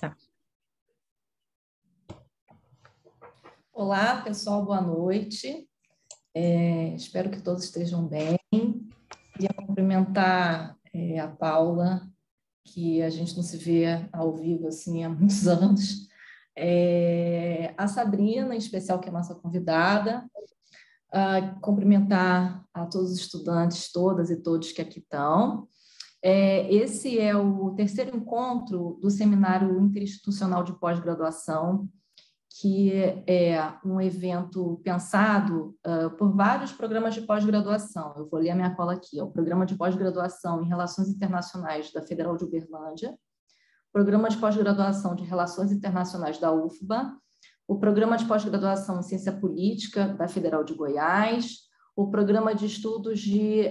Tá. Olá, pessoal, boa noite. Espero que todos estejam bem. Queria cumprimentar a Paula, que a gente não se vê ao vivo assim há muitos anos. A Sabrina, em especial, que é a nossa convidada. Cumprimentar a todos os estudantes, todas e todos que aqui estão. Esse é o terceiro encontro do Seminário Interinstitucional de Pós-Graduação, que é um evento pensado por vários programas de pós-graduação. Eu vou ler a minha cola aqui. O Programa de Pós-Graduação em Relações Internacionais da Federal de Uberlândia, Programa de Pós-Graduação de Relações Internacionais da UFBA, o Programa de Pós-Graduação em Ciência Política da Federal de Goiás, o Programa de Estudos de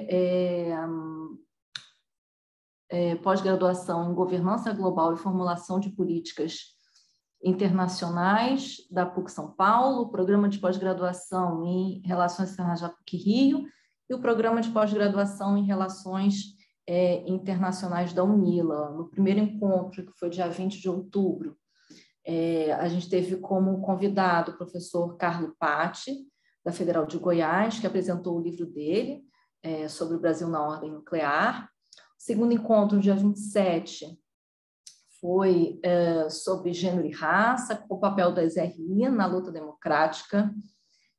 Pós-Graduação em Governança Global e Formulação de Políticas Internacionais da PUC São Paulo, o Programa de Pós-Graduação em Relações Internacionais da PUC-Rio e o Programa de Pós-Graduação em Relações Internacionais da UNILA. No primeiro encontro, que foi dia 20 de outubro, a gente teve como convidado o professor Carlo Patti, da Federal de Goiás, que apresentou o livro dele sobre o Brasil na ordem nuclear. O segundo encontro, dia 27, foi sobre gênero e raça, o papel das RI na luta democrática,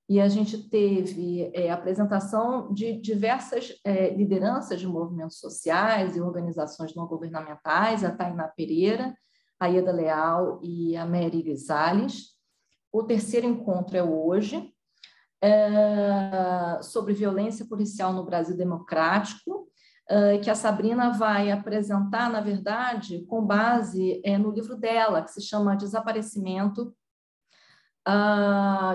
e a gente teve apresentação de diversas lideranças de movimentos sociais e organizações não governamentais, a Tainá Pereira, a Ieda Leal e a Mary Lizales. O terceiro encontro é hoje, sobre violência policial no Brasil democrático, que a Sabrina vai apresentar, na verdade, com base no livro dela, que se chama Desaparecimento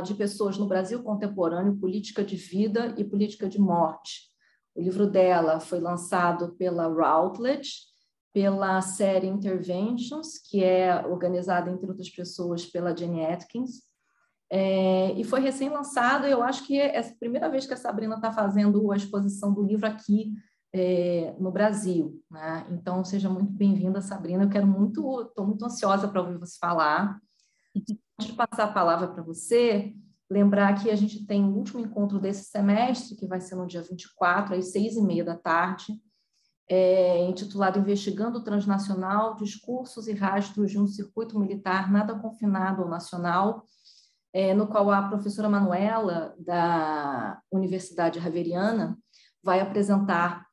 de Pessoas no Brasil Contemporâneo, Política de Vida e Política de Morte. O livro dela foi lançado pela Routledge, pela série Interventions, que é organizada, entre outras pessoas, pela Jenny Atkins, e foi recém-lançado. Eu acho que é a primeira vez que a Sabrina está fazendo a exposição do livro aqui no Brasil, né? Então, seja muito bem-vinda, Sabrina. Eu quero muito, estou muito ansiosa para ouvir você falar. Antes de passar a palavra para você, lembrar que a gente tem o último encontro desse semestre, que vai ser no dia 24, às 6:30 da tarde, intitulado Investigando o Transnacional, Discursos e Rastros de um Circuito Militar Nada Confinado ao Nacional, no qual a professora Manuela, da Universidade Javeriana, vai apresentar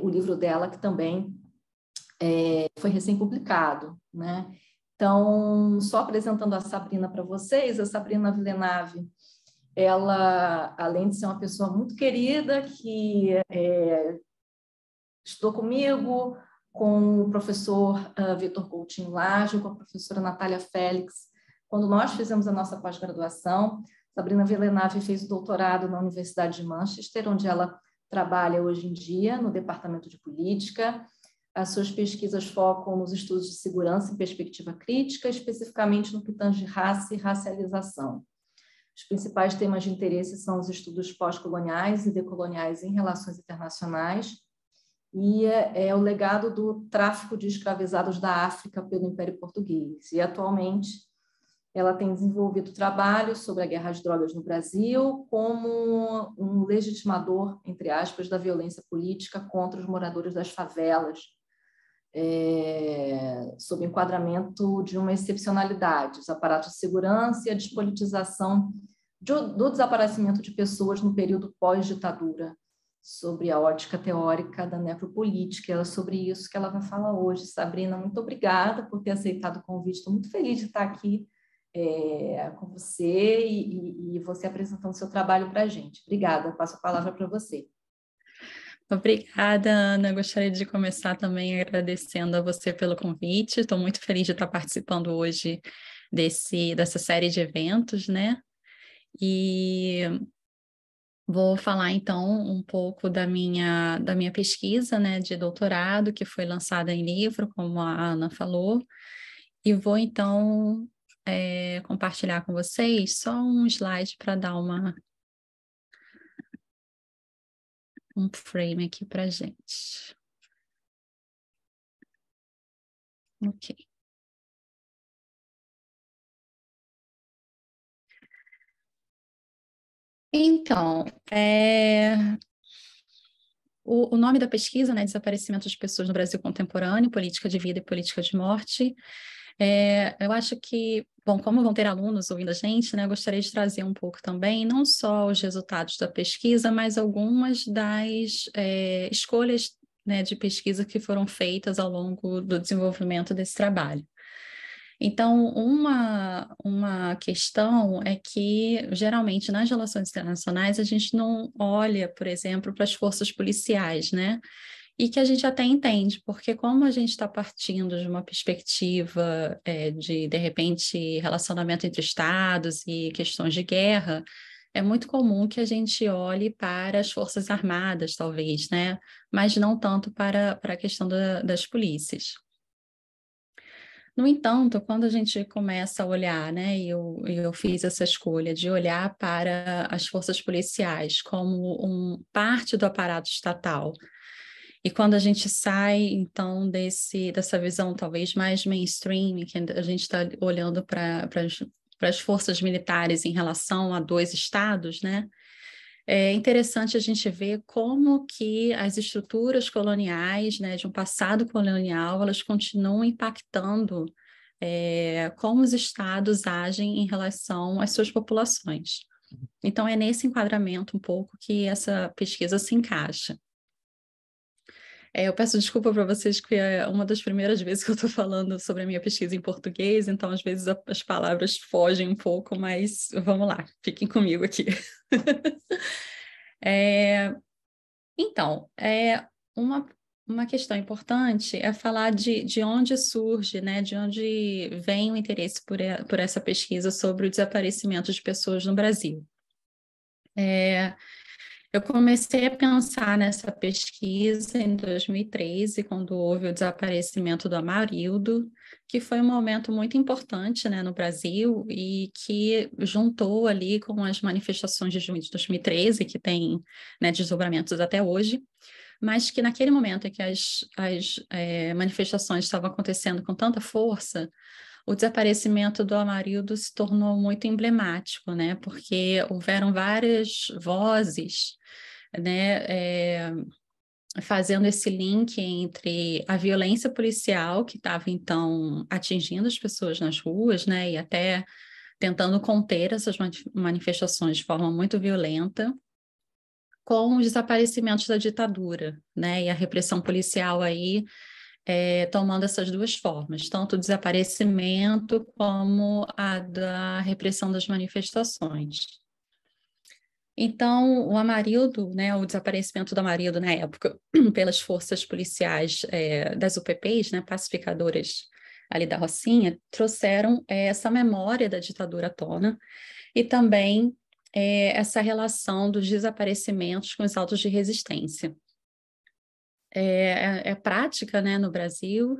o livro dela, que também foi recém-publicado, né? Então, só apresentando a Sabrina para vocês, a Sabrina Villenave, ela, além de ser uma pessoa muito querida, que estudou comigo, com o professor Victor Coutinho Lage, com a professora Natália Félix, quando nós fizemos a nossa pós-graduação. Sabrina Villenave fez o doutorado na Universidade de Manchester, onde ela trabalha hoje em dia no Departamento de Política. As suas pesquisas focam nos estudos de segurança e perspectiva crítica, especificamente no que tange raça e racialização. Os principais temas de interesse são os estudos pós-coloniais e decoloniais em relações internacionais e o legado do tráfico de escravizados da África pelo Império Português. E, atualmente, ela tem desenvolvido trabalho sobre a guerra às drogas no Brasil como um legitimador, entre aspas, da violência política contra os moradores das favelas, sob enquadramento de uma excepcionalidade, os aparatos de segurança e a despolitização do desaparecimento de pessoas no período pós-ditadura, sobre a ótica teórica da necropolítica. É sobre isso que ela vai falar hoje. Sabrina, muito obrigada por ter aceitado o convite. Estou muito feliz de estar aqui com você e você apresentando seu trabalho para a gente. Obrigada, passo a palavra para você. Obrigada, Ana. Gostaria de começar também agradecendo a você pelo convite. Estou muito feliz de estar participando hoje dessa série de eventos, né? E vou falar, então, um pouco da minha pesquisa, né, de doutorado, que foi lançada em livro, como a Ana falou, e vou, então, compartilhar com vocês só um slide para dar um frame aqui para a gente. Ok. Então, o nome da pesquisa, né, Desaparecimento de Pessoas no Brasil Contemporâneo, Política de Vida e Política de Morte. Eu acho que, bom, como vão ter alunos ouvindo a gente, né, eu gostaria de trazer um pouco também, não só os resultados da pesquisa, mas algumas das escolhas, né, de pesquisa que foram feitas ao longo do desenvolvimento desse trabalho. Então, uma questão é que, geralmente, nas relações internacionais, a gente não olha, por exemplo, para as forças policiais, né? E que a gente até entende, porque como a gente está partindo de uma perspectiva de repente, relacionamento entre estados e questões de guerra, é muito comum que a gente olhe para as forças armadas, talvez, né? Mas não tanto para a questão das polícias. No entanto, quando a gente começa a olhar, né, e eu fiz essa escolha de olhar para as forças policiais como parte do aparato estatal, e quando a gente sai, então, dessa visão talvez mais mainstream, que a gente está olhando para as forças militares em relação a dois estados, né, é interessante a gente ver como que as estruturas coloniais, né, de um passado colonial, elas continuam impactando como os estados agem em relação às suas populações. Então, é nesse enquadramento um pouco que essa pesquisa se encaixa. Eu peço desculpa para vocês que é uma das primeiras vezes que eu estou falando sobre a minha pesquisa em português, então, às vezes, as palavras fogem um pouco, mas vamos lá, fiquem comigo aqui. Então, uma questão importante é falar de onde surge, né, de onde vem o interesse por essa pesquisa sobre o desaparecimento de pessoas no Brasil. Eu comecei a pensar nessa pesquisa em 2013, quando houve o desaparecimento do Amarildo, que foi um momento muito importante, né, no Brasil, e que juntou ali com as manifestações de junho de 2013, que tem, né, desdobramentos até hoje, mas que naquele momento em que as manifestações estavam acontecendo com tanta força, o desaparecimento do Amarildo se tornou muito emblemático, né? Porque houveram várias vozes, né, fazendo esse link entre a violência policial que estava, então, atingindo as pessoas nas ruas, né, e até tentando conter essas manifestações de forma muito violenta, com os desaparecimentos da ditadura, né, e a repressão policial aí, tomando essas duas formas, tanto o desaparecimento como a da repressão das manifestações. Então, o Amarildo, né, o desaparecimento do Amarildo na época pelas forças policiais das UPPs, né, pacificadoras ali da Rocinha, trouxeram essa memória da ditadura à tona e também essa relação dos desaparecimentos com os autos de resistência. É prática, né, no Brasil,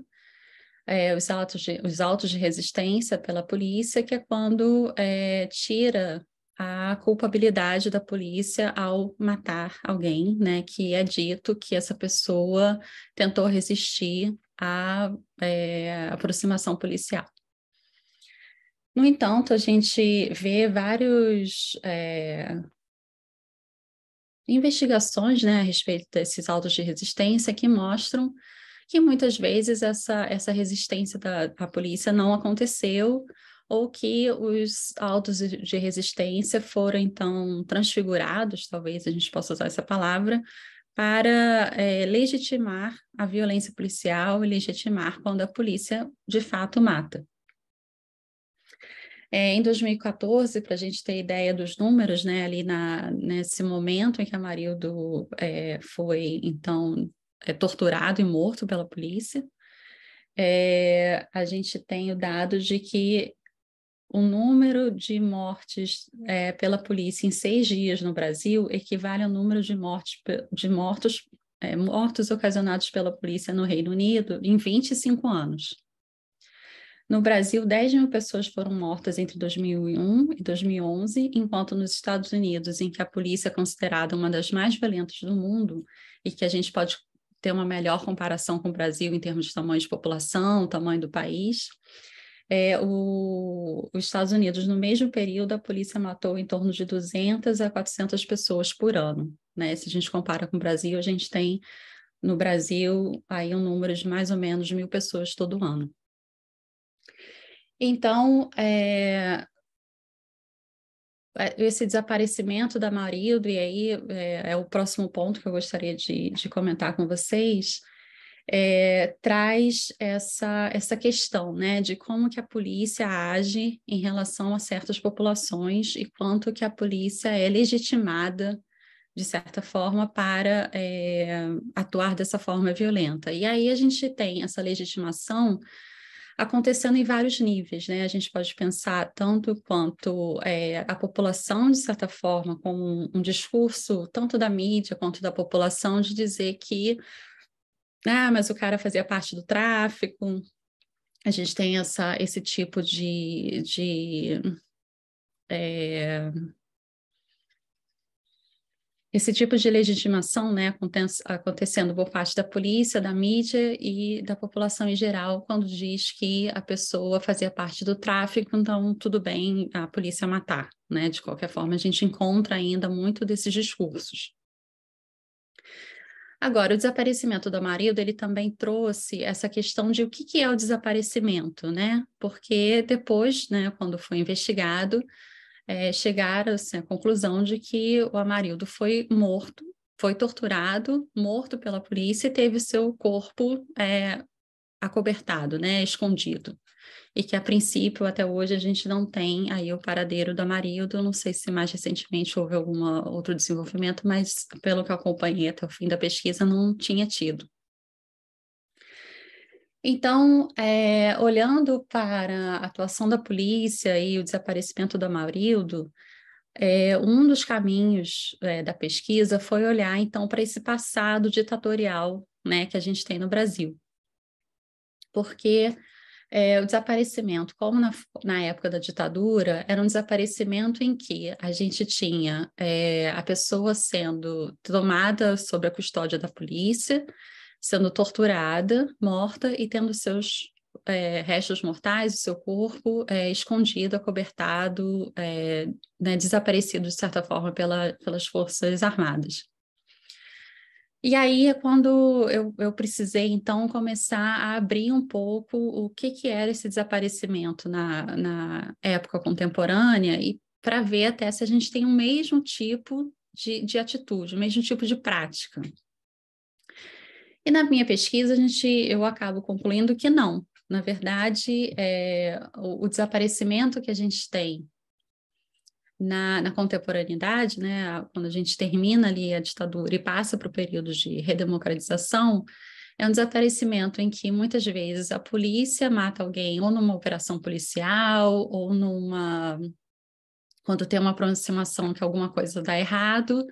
os autos de resistência pela polícia, que é quando tira a culpabilidade da polícia ao matar alguém, né, que é dito que essa pessoa tentou resistir à aproximação policial. No entanto, a gente vê vários... investigações, né, a respeito desses autos de resistência que mostram que muitas vezes essa resistência da polícia não aconteceu, ou que os autos de resistência foram, então, transfigurados, talvez a gente possa usar essa palavra, para legitimar a violência policial e legitimar quando a polícia de fato mata. Em 2014, para a gente ter ideia dos números, né, ali nesse momento em que Amarildo foi, então, torturado e morto pela polícia, a gente tem o dado de que o número de mortes pela polícia em 6 dias no Brasil equivale ao número de mortos ocasionados pela polícia no Reino Unido em 25 anos. No Brasil, 10 mil pessoas foram mortas entre 2001 e 2011, enquanto nos Estados Unidos, em que a polícia é considerada uma das mais violentas do mundo, e que a gente pode ter uma melhor comparação com o Brasil em termos de tamanho de população, tamanho do país, os Estados Unidos, no mesmo período, a polícia matou em torno de 200 a 400 pessoas por ano, né? Se a gente compara com o Brasil, a gente tem no Brasil aí um número de mais ou menos 1.000 pessoas todo ano. Então, esse desaparecimento da Amarildo, e aí é o próximo ponto que eu gostaria de comentar com vocês, traz essa questão, né, de como que a polícia age em relação a certas populações e quanto que a polícia é legitimada, de certa forma, para atuar dessa forma violenta. E aí a gente tem essa legitimação acontecendo em vários níveis, né? A gente pode pensar tanto quanto a população, de certa forma, com um discurso tanto da mídia quanto da população de dizer que, ah, mas o cara fazia parte do tráfico. A gente tem esse tipo de legitimação, né, acontecendo por parte da polícia, da mídia e da população em geral, quando diz que a pessoa fazia parte do tráfico, então tudo bem a polícia matar, né? De qualquer forma, a gente encontra ainda muito desses discursos. Agora, o desaparecimento do Amarildo, ele também trouxe essa questão de o que é o desaparecimento, né? Porque depois, né, quando foi investigado, chegaram assim, à conclusão de que o Amarildo foi morto, foi torturado, morto pela polícia e teve seu corpo acobertado, né, escondido. E que, a princípio, até hoje, a gente não tem aí o paradeiro do Amarildo. Não sei se mais recentemente houve algum outro desenvolvimento, mas, pelo que eu acompanhei até o fim da pesquisa, não tinha tido. Então, olhando para a atuação da polícia e o desaparecimento do Amarildo, um dos caminhos da pesquisa foi olhar, então, para esse passado ditatorial, né, que a gente tem no Brasil. Porque o desaparecimento, como na época da ditadura, era um desaparecimento em que a gente tinha a pessoa sendo tomada sob a custódia da polícia, sendo torturada, morta e tendo seus restos mortais, o seu corpo escondido, acobertado, né, desaparecido, de certa forma, pelas Forças Armadas. E aí é quando eu precisei, então, começar a abrir um pouco o que era esse desaparecimento na época contemporânea, e para ver até se a gente tem o mesmo tipo de atitude, o mesmo tipo de prática. E na minha pesquisa, eu acabo concluindo que não. Na verdade, o desaparecimento que a gente tem na contemporaneidade, né, quando a gente termina ali a ditadura e passa para o período de redemocratização, é um desaparecimento em que muitas vezes a polícia mata alguém ou numa operação policial, ou quando tem uma aproximação que alguma coisa dá errado,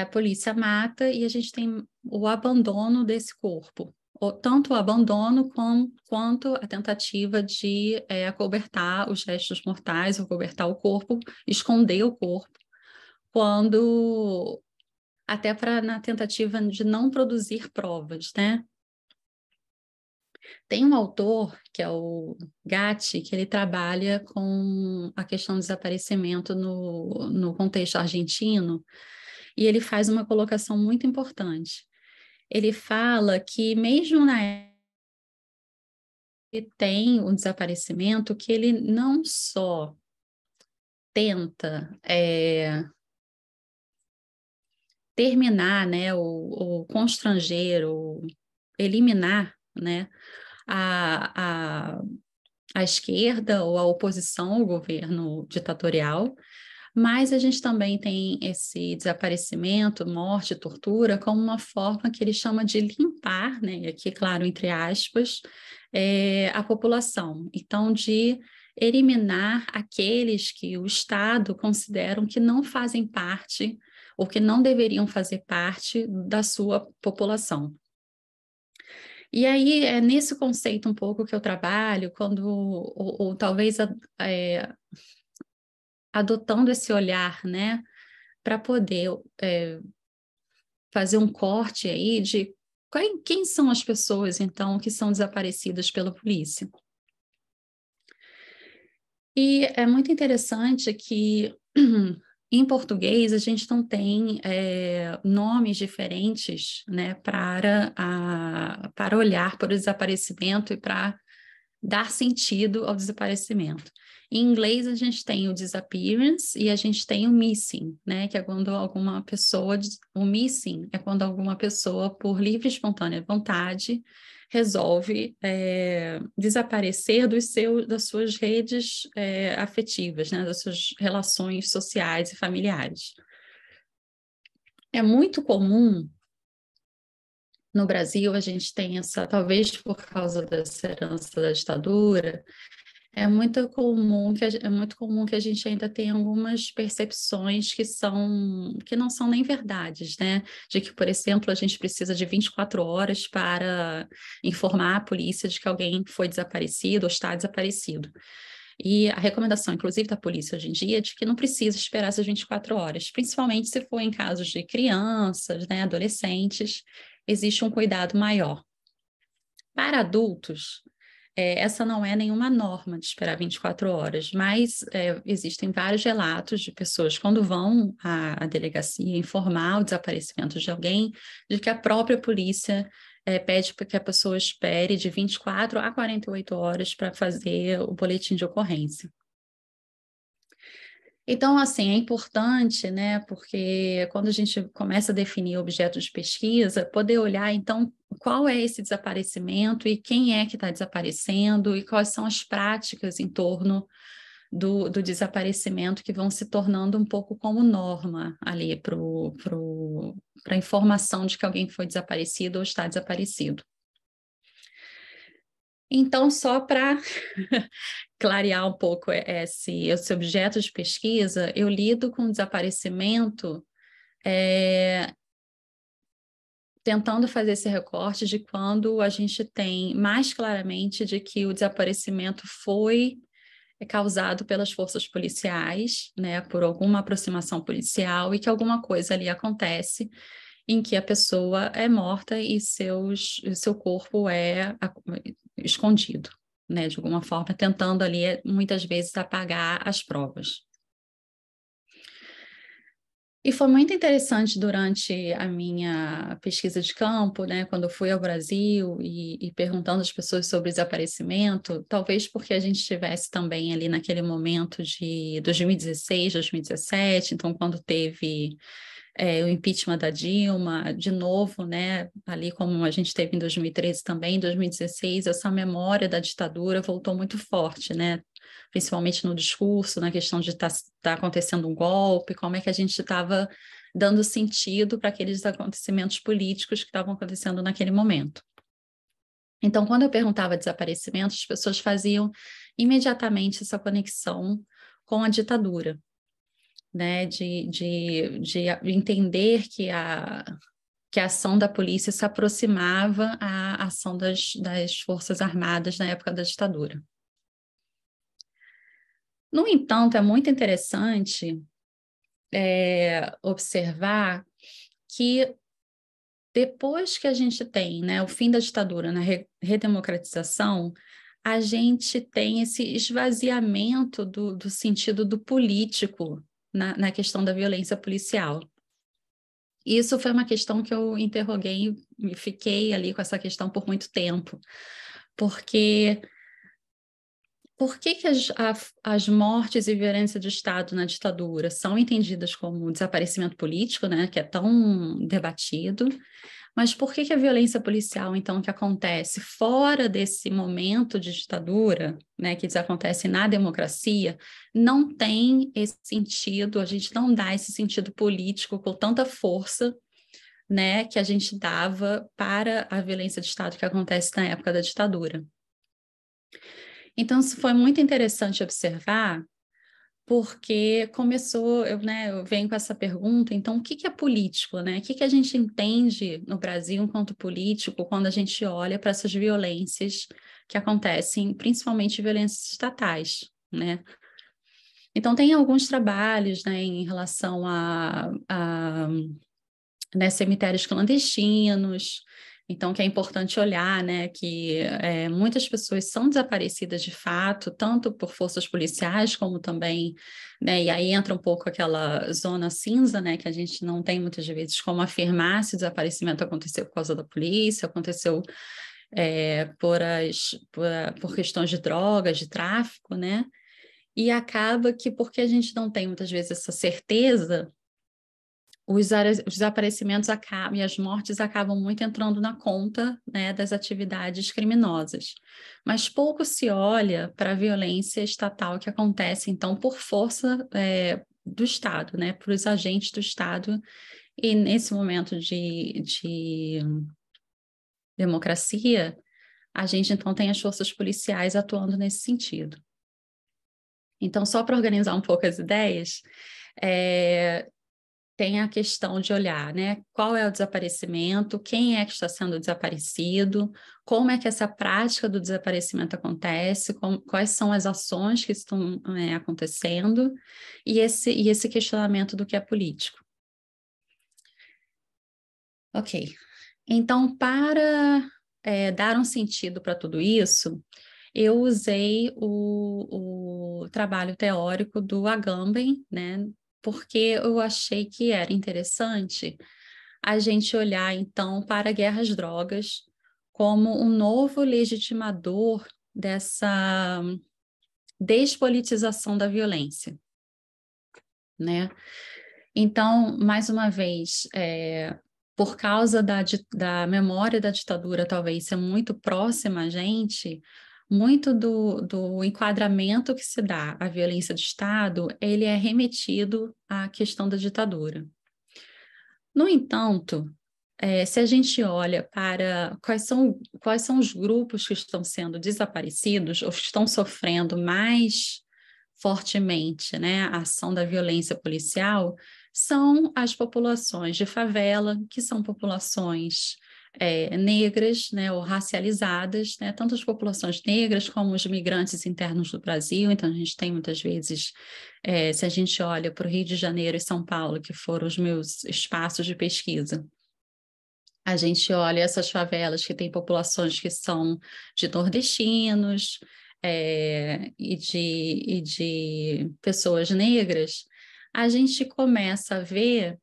a polícia mata e a gente tem o abandono desse corpo, tanto o abandono quanto a tentativa de acobertar os restos mortais, acobertar o corpo, esconder o corpo, até na tentativa de não produzir provas, né? Tem um autor, que é o Gatti, que ele trabalha com a questão do desaparecimento no contexto argentino, e ele faz uma colocação muito importante. Ele fala que mesmo na época que tem um desaparecimento, que ele não só tenta terminar, né, ou constranger, ou eliminar, né, a esquerda ou a oposição ao governo ditatorial, mas a gente também tem esse desaparecimento, morte, tortura, como uma forma que ele chama de limpar, né? E aqui, claro, entre aspas, a população. Então, de eliminar aqueles que o Estado consideram que não fazem parte ou que não deveriam fazer parte da sua população. E aí, é nesse conceito um pouco que eu trabalho, quando, ou talvez... adotando esse olhar, né, para poder fazer um corte aí de quem são as pessoas, então, que são desaparecidas pela polícia. E é muito interessante que em português a gente não tem nomes diferentes, né, para olhar para o desaparecimento e para dar sentido ao desaparecimento. Em inglês a gente tem o disappearance e a gente tem o missing, né, que é quando alguma pessoa, o missing é quando alguma pessoa por livre e espontânea vontade resolve desaparecer das suas redes afetivas, né, das suas relações sociais e familiares. É muito comum, no Brasil, a gente tem essa, talvez por causa dessa herança da ditadura, é muito comum que a gente ainda tenha algumas percepções que não são nem verdades, né? De que, por exemplo, a gente precisa de 24 horas para informar a polícia de que alguém foi desaparecido ou está desaparecido. E a recomendação, inclusive, da polícia hoje em dia é de que não precisa esperar essas 24 horas, principalmente se for em casos de crianças, né, adolescentes, existe um cuidado maior. Para adultos, essa não é nenhuma norma de esperar 24 horas, mas existem vários relatos de pessoas quando vão à delegacia informar o desaparecimento de alguém, de que a própria polícia pede que a pessoa espere de 24 a 48 horas para fazer o boletim de ocorrência. Então, assim, é importante, né, porque quando a gente começa a definir objeto de pesquisa, poder olhar, então, qual é esse desaparecimento e quem é que está desaparecendo e quais são as práticas em torno do desaparecimento que vão se tornando um pouco como norma ali para a informação de que alguém foi desaparecido ou está desaparecido. Então, só para clarear um pouco esse objeto de pesquisa, eu lido com desaparecimento tentando fazer esse recorte de quando a gente tem mais claramente de que o desaparecimento foi causado pelas forças policiais, né, por alguma aproximação policial e que alguma coisa ali acontece, em que a pessoa é morta e seu corpo é escondido, né, de alguma forma, tentando ali, muitas vezes, apagar as provas. E foi muito interessante durante a minha pesquisa de campo, né, quando eu fui ao Brasil e perguntando às pessoas sobre desaparecimento, talvez porque a gente estivesse também ali naquele momento de 2016, 2017, então quando teve... o impeachment da Dilma, de novo, né, ali como a gente teve em 2013 também, em 2016, essa memória da ditadura voltou muito forte, né, principalmente no discurso, na questão de tá acontecendo um golpe, como é que a gente estava dando sentido para aqueles acontecimentos políticos que estavam acontecendo naquele momento. Então, quando eu perguntava desaparecimento, as pessoas faziam imediatamente essa conexão com a ditadura, né, de entender que a ação da polícia se aproximava à ação das Forças Armadas na época da ditadura. No entanto, é muito interessante observar que depois que a gente tem, né, o fim da ditadura na redemocratização, a gente tem esse esvaziamento do sentido do político na questão da violência policial. Isso foi uma questão que eu interroguei e fiquei ali com essa questão por muito tempo, porque por que as mortes e violência de Estado na ditadura são entendidas como desaparecimento político, né, que é tão debatido, mas por que a violência policial, então, que acontece fora desse momento de ditadura, né, que acontece na democracia, não tem esse sentido, a gente não dá esse sentido político com tanta força, né, que a gente dava para a violência de Estado que acontece na época da ditadura. Então, isso foi muito interessante observar, porque começou, eu venho com essa pergunta, então o que é político, né? O que a gente entende no Brasil enquanto político quando a gente olha para essas violências que acontecem, principalmente violências estatais, né? Então tem alguns trabalhos, né, em relação a cemitérios clandestinos, Então, que é importante olhar, né, que muitas pessoas são desaparecidas de fato, tanto por forças policiais como também, né, e aí entra um pouco aquela zona cinza, né, que a gente não tem muitas vezes como afirmar se o desaparecimento aconteceu por causa da polícia, aconteceu por questões de drogas, de tráfico, né, e acaba que porque a gente não tem muitas vezes essa certeza, os desaparecimentos acabam, e as mortes acabam muito entrando na conta, né, das atividades criminosas. Mas pouco se olha para a violência estatal que acontece, então, por força do Estado, né, para os agentes do Estado. E nesse momento de democracia, a gente, então, tem as forças policiais atuando nesse sentido. Então, só para organizar um pouco as ideias, tem a questão de olhar, né? Qual é o desaparecimento, quem é que está sendo desaparecido, como é que essa prática do desaparecimento acontece, quais são as ações que estão acontecendo, e esse questionamento do que é político. Ok, então para dar um sentido para tudo isso, eu usei o trabalho teórico do Agamben, né? Porque eu achei que era interessante a gente olhar, então, para a guerra às drogas como um novo legitimador dessa despolitização da violência, né? Então, mais uma vez, por causa da memória da ditadura, talvez ser muito próxima a gente, muito do enquadramento que se dá à violência de Estado, ele é remetido à questão da ditadura. No entanto, se a gente olha para quais são os grupos que estão sendo desaparecidos ou que estão sofrendo mais fortemente, né, a ação da violência policial, são as populações de favela, que são populações negras, né, ou racializadas, né, tanto as populações negras como os migrantes internos do Brasil. Então, a gente tem muitas vezes, se a gente olha para o Rio de Janeiro e São Paulo, que foram os meus espaços de pesquisa, a gente olha essas favelas que têm populações que são de nordestinos e de pessoas negras, a gente começa a ver,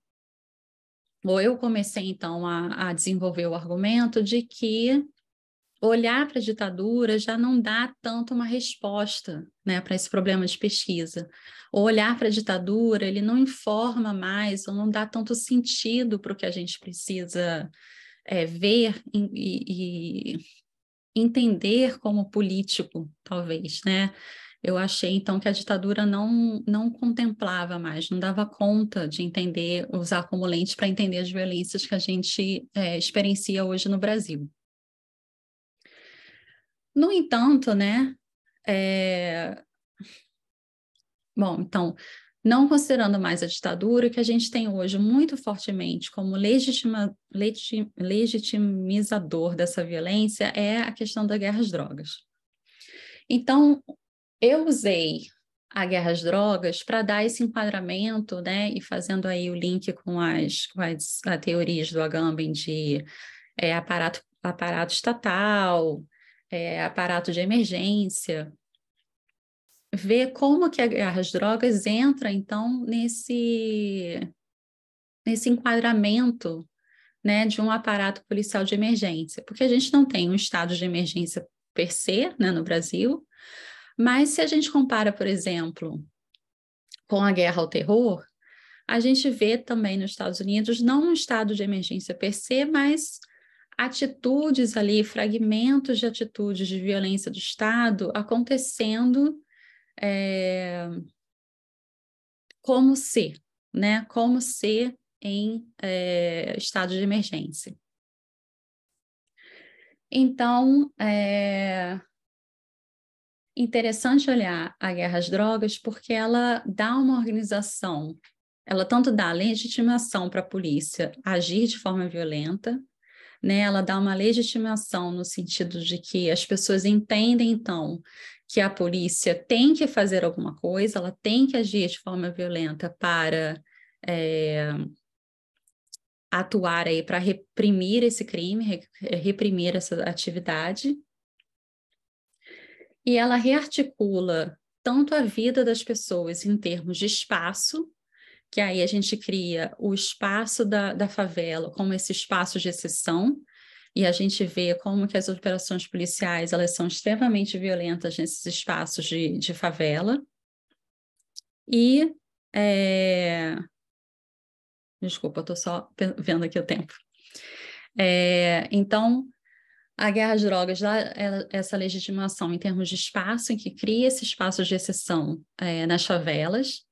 ou eu comecei, então, a desenvolver o argumento de que olhar para a ditadura já não dá tanto uma resposta, né, para esse problema de pesquisa. O olhar para a ditadura, ele não informa mais, ou não dá tanto sentido para o que a gente precisa ver e entender como político, talvez, né? Eu achei, então, que a ditadura não contemplava mais, não dava conta de entender, usar como lente para entender as violências que a gente experiencia hoje no Brasil. No entanto, né, bom, então, não considerando mais a ditadura, que a gente tem hoje muito fortemente como legitimizador dessa violência é a questão da guerra às drogas. Então, eu usei a guerra às drogas para dar esse enquadramento, né, e fazendo aí o link com as teorias do Agamben de aparato estatal, aparato de emergência, ver como que a guerra às drogas entra, então, nesse enquadramento, né, de um aparato policial de emergência, porque a gente não tem um estado de emergência per se, né, no Brasil. Mas se a gente compara, por exemplo, com a guerra ao terror, a gente vê também nos Estados Unidos, não um estado de emergência per se, mas atitudes ali, fragmentos de atitudes de violência do Estado acontecendo como se, né? Como se em estado de emergência. Então, interessante olhar a guerra às drogas porque ela dá uma organização, ela tanto dá legitimação para a polícia agir de forma violenta, né? Ela dá uma legitimação no sentido de que as pessoas entendem, então, que a polícia tem que fazer alguma coisa, ela tem que agir de forma violenta para atuar aí para reprimir esse crime, reprimir essa atividade. E ela rearticula tanto a vida das pessoas em termos de espaço, que aí a gente cria o espaço da favela como esse espaço de exceção, e a gente vê como que as operações policiais elas são extremamente violentas nesses espaços de favela. E... Desculpa, eu estou só vendo aqui o tempo. Então, a guerra às drogas dá essa legitimação em termos de espaço, em que cria esse espaço de exceção nas favelas,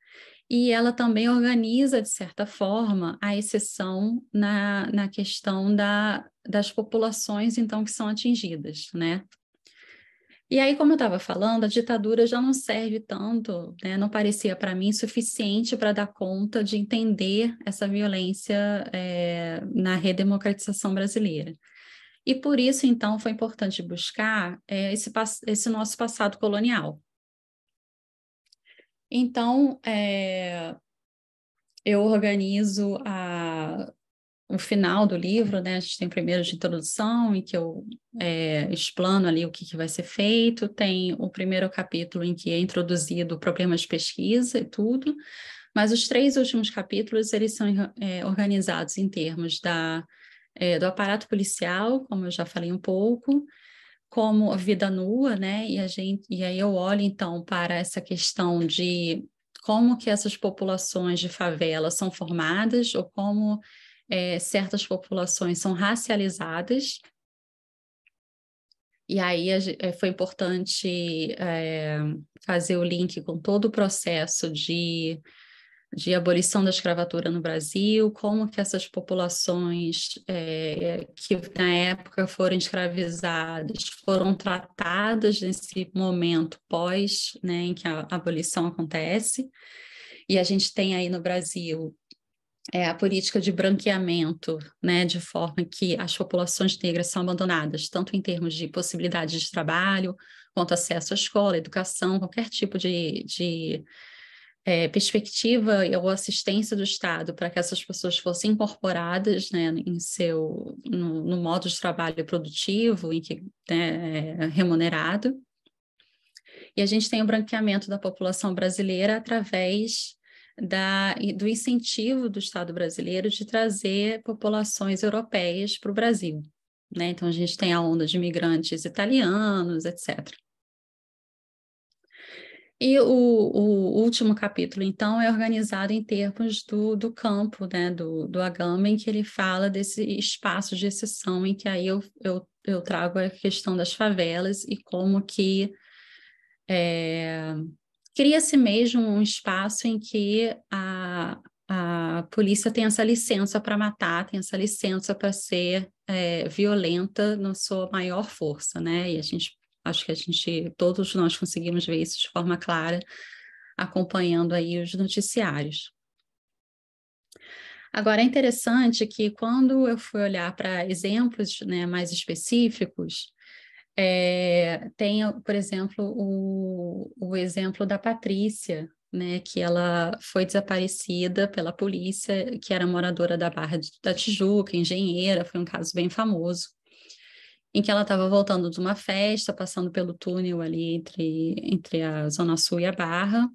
e ela também organiza, de certa forma, a exceção na questão das populações, então, que são atingidas, né? E aí, como eu estava falando, a ditadura já não serve tanto, né? Não parecia para mim suficiente para dar conta de entender essa violência na redemocratização brasileira. E por isso, então, foi importante buscar esse nosso passado colonial. Então, eu organizo o final do livro, né? A gente tem primeiro de introdução, em que eu explano ali o que vai ser feito, tem o primeiro capítulo em que é introduzido o problema de pesquisa e tudo, mas os três últimos capítulos, eles são organizados em termos do aparato policial, como eu já falei um pouco, como a vida nua, né? E aí eu olho, então, para essa questão de como que essas populações de favela são formadas, ou como... certas populações são racializadas, e aí foi importante fazer o link com todo o processo de abolição da escravatura no Brasil, como que essas populações que na época foram escravizadas foram tratadas nesse momento pós, né, em que a abolição acontece, e a gente tem aí no Brasil a política de branqueamento, né, de forma que as populações negras são abandonadas, tanto em termos de possibilidade de trabalho, quanto acesso à escola, educação, qualquer tipo de perspectiva ou assistência do Estado para que essas pessoas fossem incorporadas, né, no modo de trabalho produtivo, em que, né, remunerado. E a gente tem o branqueamento da população brasileira através do incentivo do Estado brasileiro de trazer populações europeias para o Brasil, né? Então, a gente tem a onda de imigrantes italianos, etc. E o último capítulo, então, é organizado em termos do campo, né? do Agamben, que ele fala desse espaço de exceção, em que aí eu trago a questão das favelas e como que... cria-se mesmo um espaço em que a polícia tem essa licença para matar, tem essa licença para ser violenta na sua maior força, né? E todos nós conseguimos ver isso de forma clara, acompanhando aí os noticiários. Agora, é interessante que quando eu fui olhar para exemplos, né, mais específicos, tem, por exemplo, o exemplo da Patrícia, né, que ela foi desaparecida pela polícia, que era moradora da Barra da Tijuca, engenheira, foi um caso bem famoso, em que ela estava voltando de uma festa, passando pelo túnel ali entre a Zona Sul e a Barra,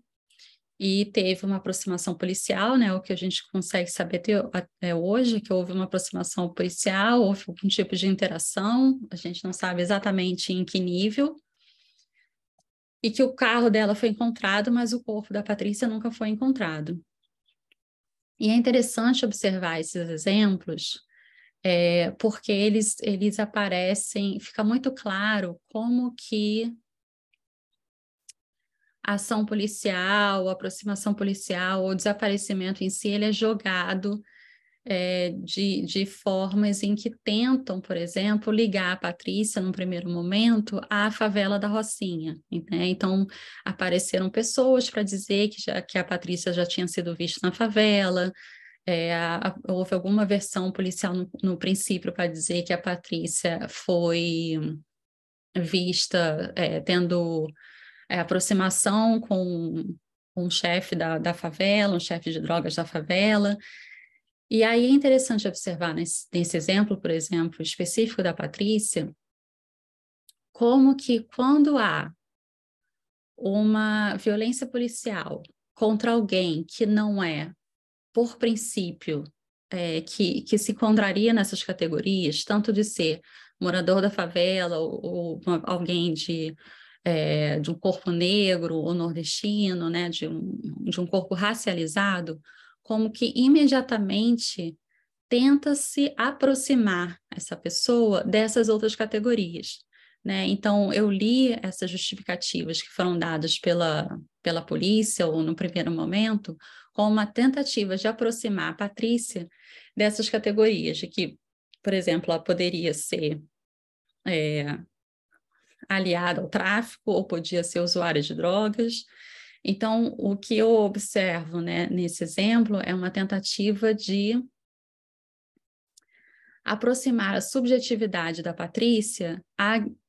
e teve uma aproximação policial, né, o que a gente consegue saber até hoje, que houve uma aproximação policial, houve algum tipo de interação, a gente não sabe exatamente em que nível, e que o carro dela foi encontrado, mas o corpo da Patrícia nunca foi encontrado. E é interessante observar esses exemplos, porque eles aparecem, fica muito claro como que a ação policial, a aproximação policial, o desaparecimento em si, ele é jogado de formas em que tentam, por exemplo, ligar a Patrícia, num primeiro momento, à favela da Rocinha, né? Então, apareceram pessoas para dizer que a Patrícia já tinha sido vista na favela, houve alguma versão policial no princípio para dizer que a Patrícia foi vista tendo... aproximação com um chefe da favela, um chefe de drogas da favela, E aí é interessante observar nesse exemplo, por exemplo, específico da Patrícia, como que quando há uma violência policial contra alguém que não é, por princípio, que se enquadraria nessas categorias, tanto de ser morador da favela ou alguém de um corpo negro ou nordestino, né, de um corpo racializado, como que imediatamente tenta-se aproximar essa pessoa dessas outras categorias, né? Então, eu li essas justificativas que foram dadas pela polícia, ou no primeiro momento, com uma tentativa de aproximar a Patrícia dessas categorias, de que, por exemplo, ela poderia ser aliada ao tráfico, ou podia ser usuária de drogas. Então, o que eu observo, né, nesse exemplo é uma tentativa de aproximar a subjetividade da Patrícia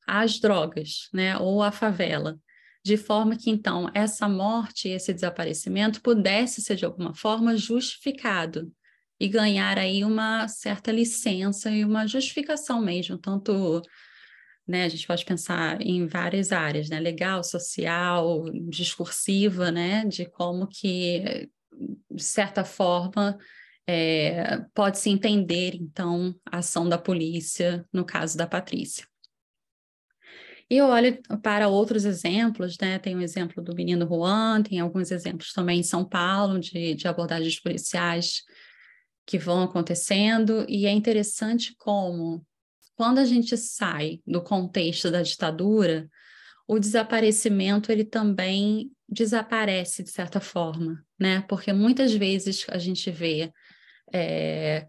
às drogas, né, ou à favela, de forma que, então, essa morte e esse desaparecimento pudesse ser, de alguma forma, justificado e ganhar aí uma certa licença e uma justificação mesmo, tanto, né, a gente pode pensar em várias áreas, né, legal, social, discursiva, né, de como que, de certa forma, pode-se entender, então, a ação da polícia, no caso da Patrícia. E eu olho para outros exemplos, né? Tem o exemplo do menino Juan, tem alguns exemplos também em São Paulo de abordagens policiais que vão acontecendo, e é interessante como, quando a gente sai do contexto da ditadura, o desaparecimento ele também desaparece de certa forma, né? Porque muitas vezes a gente vê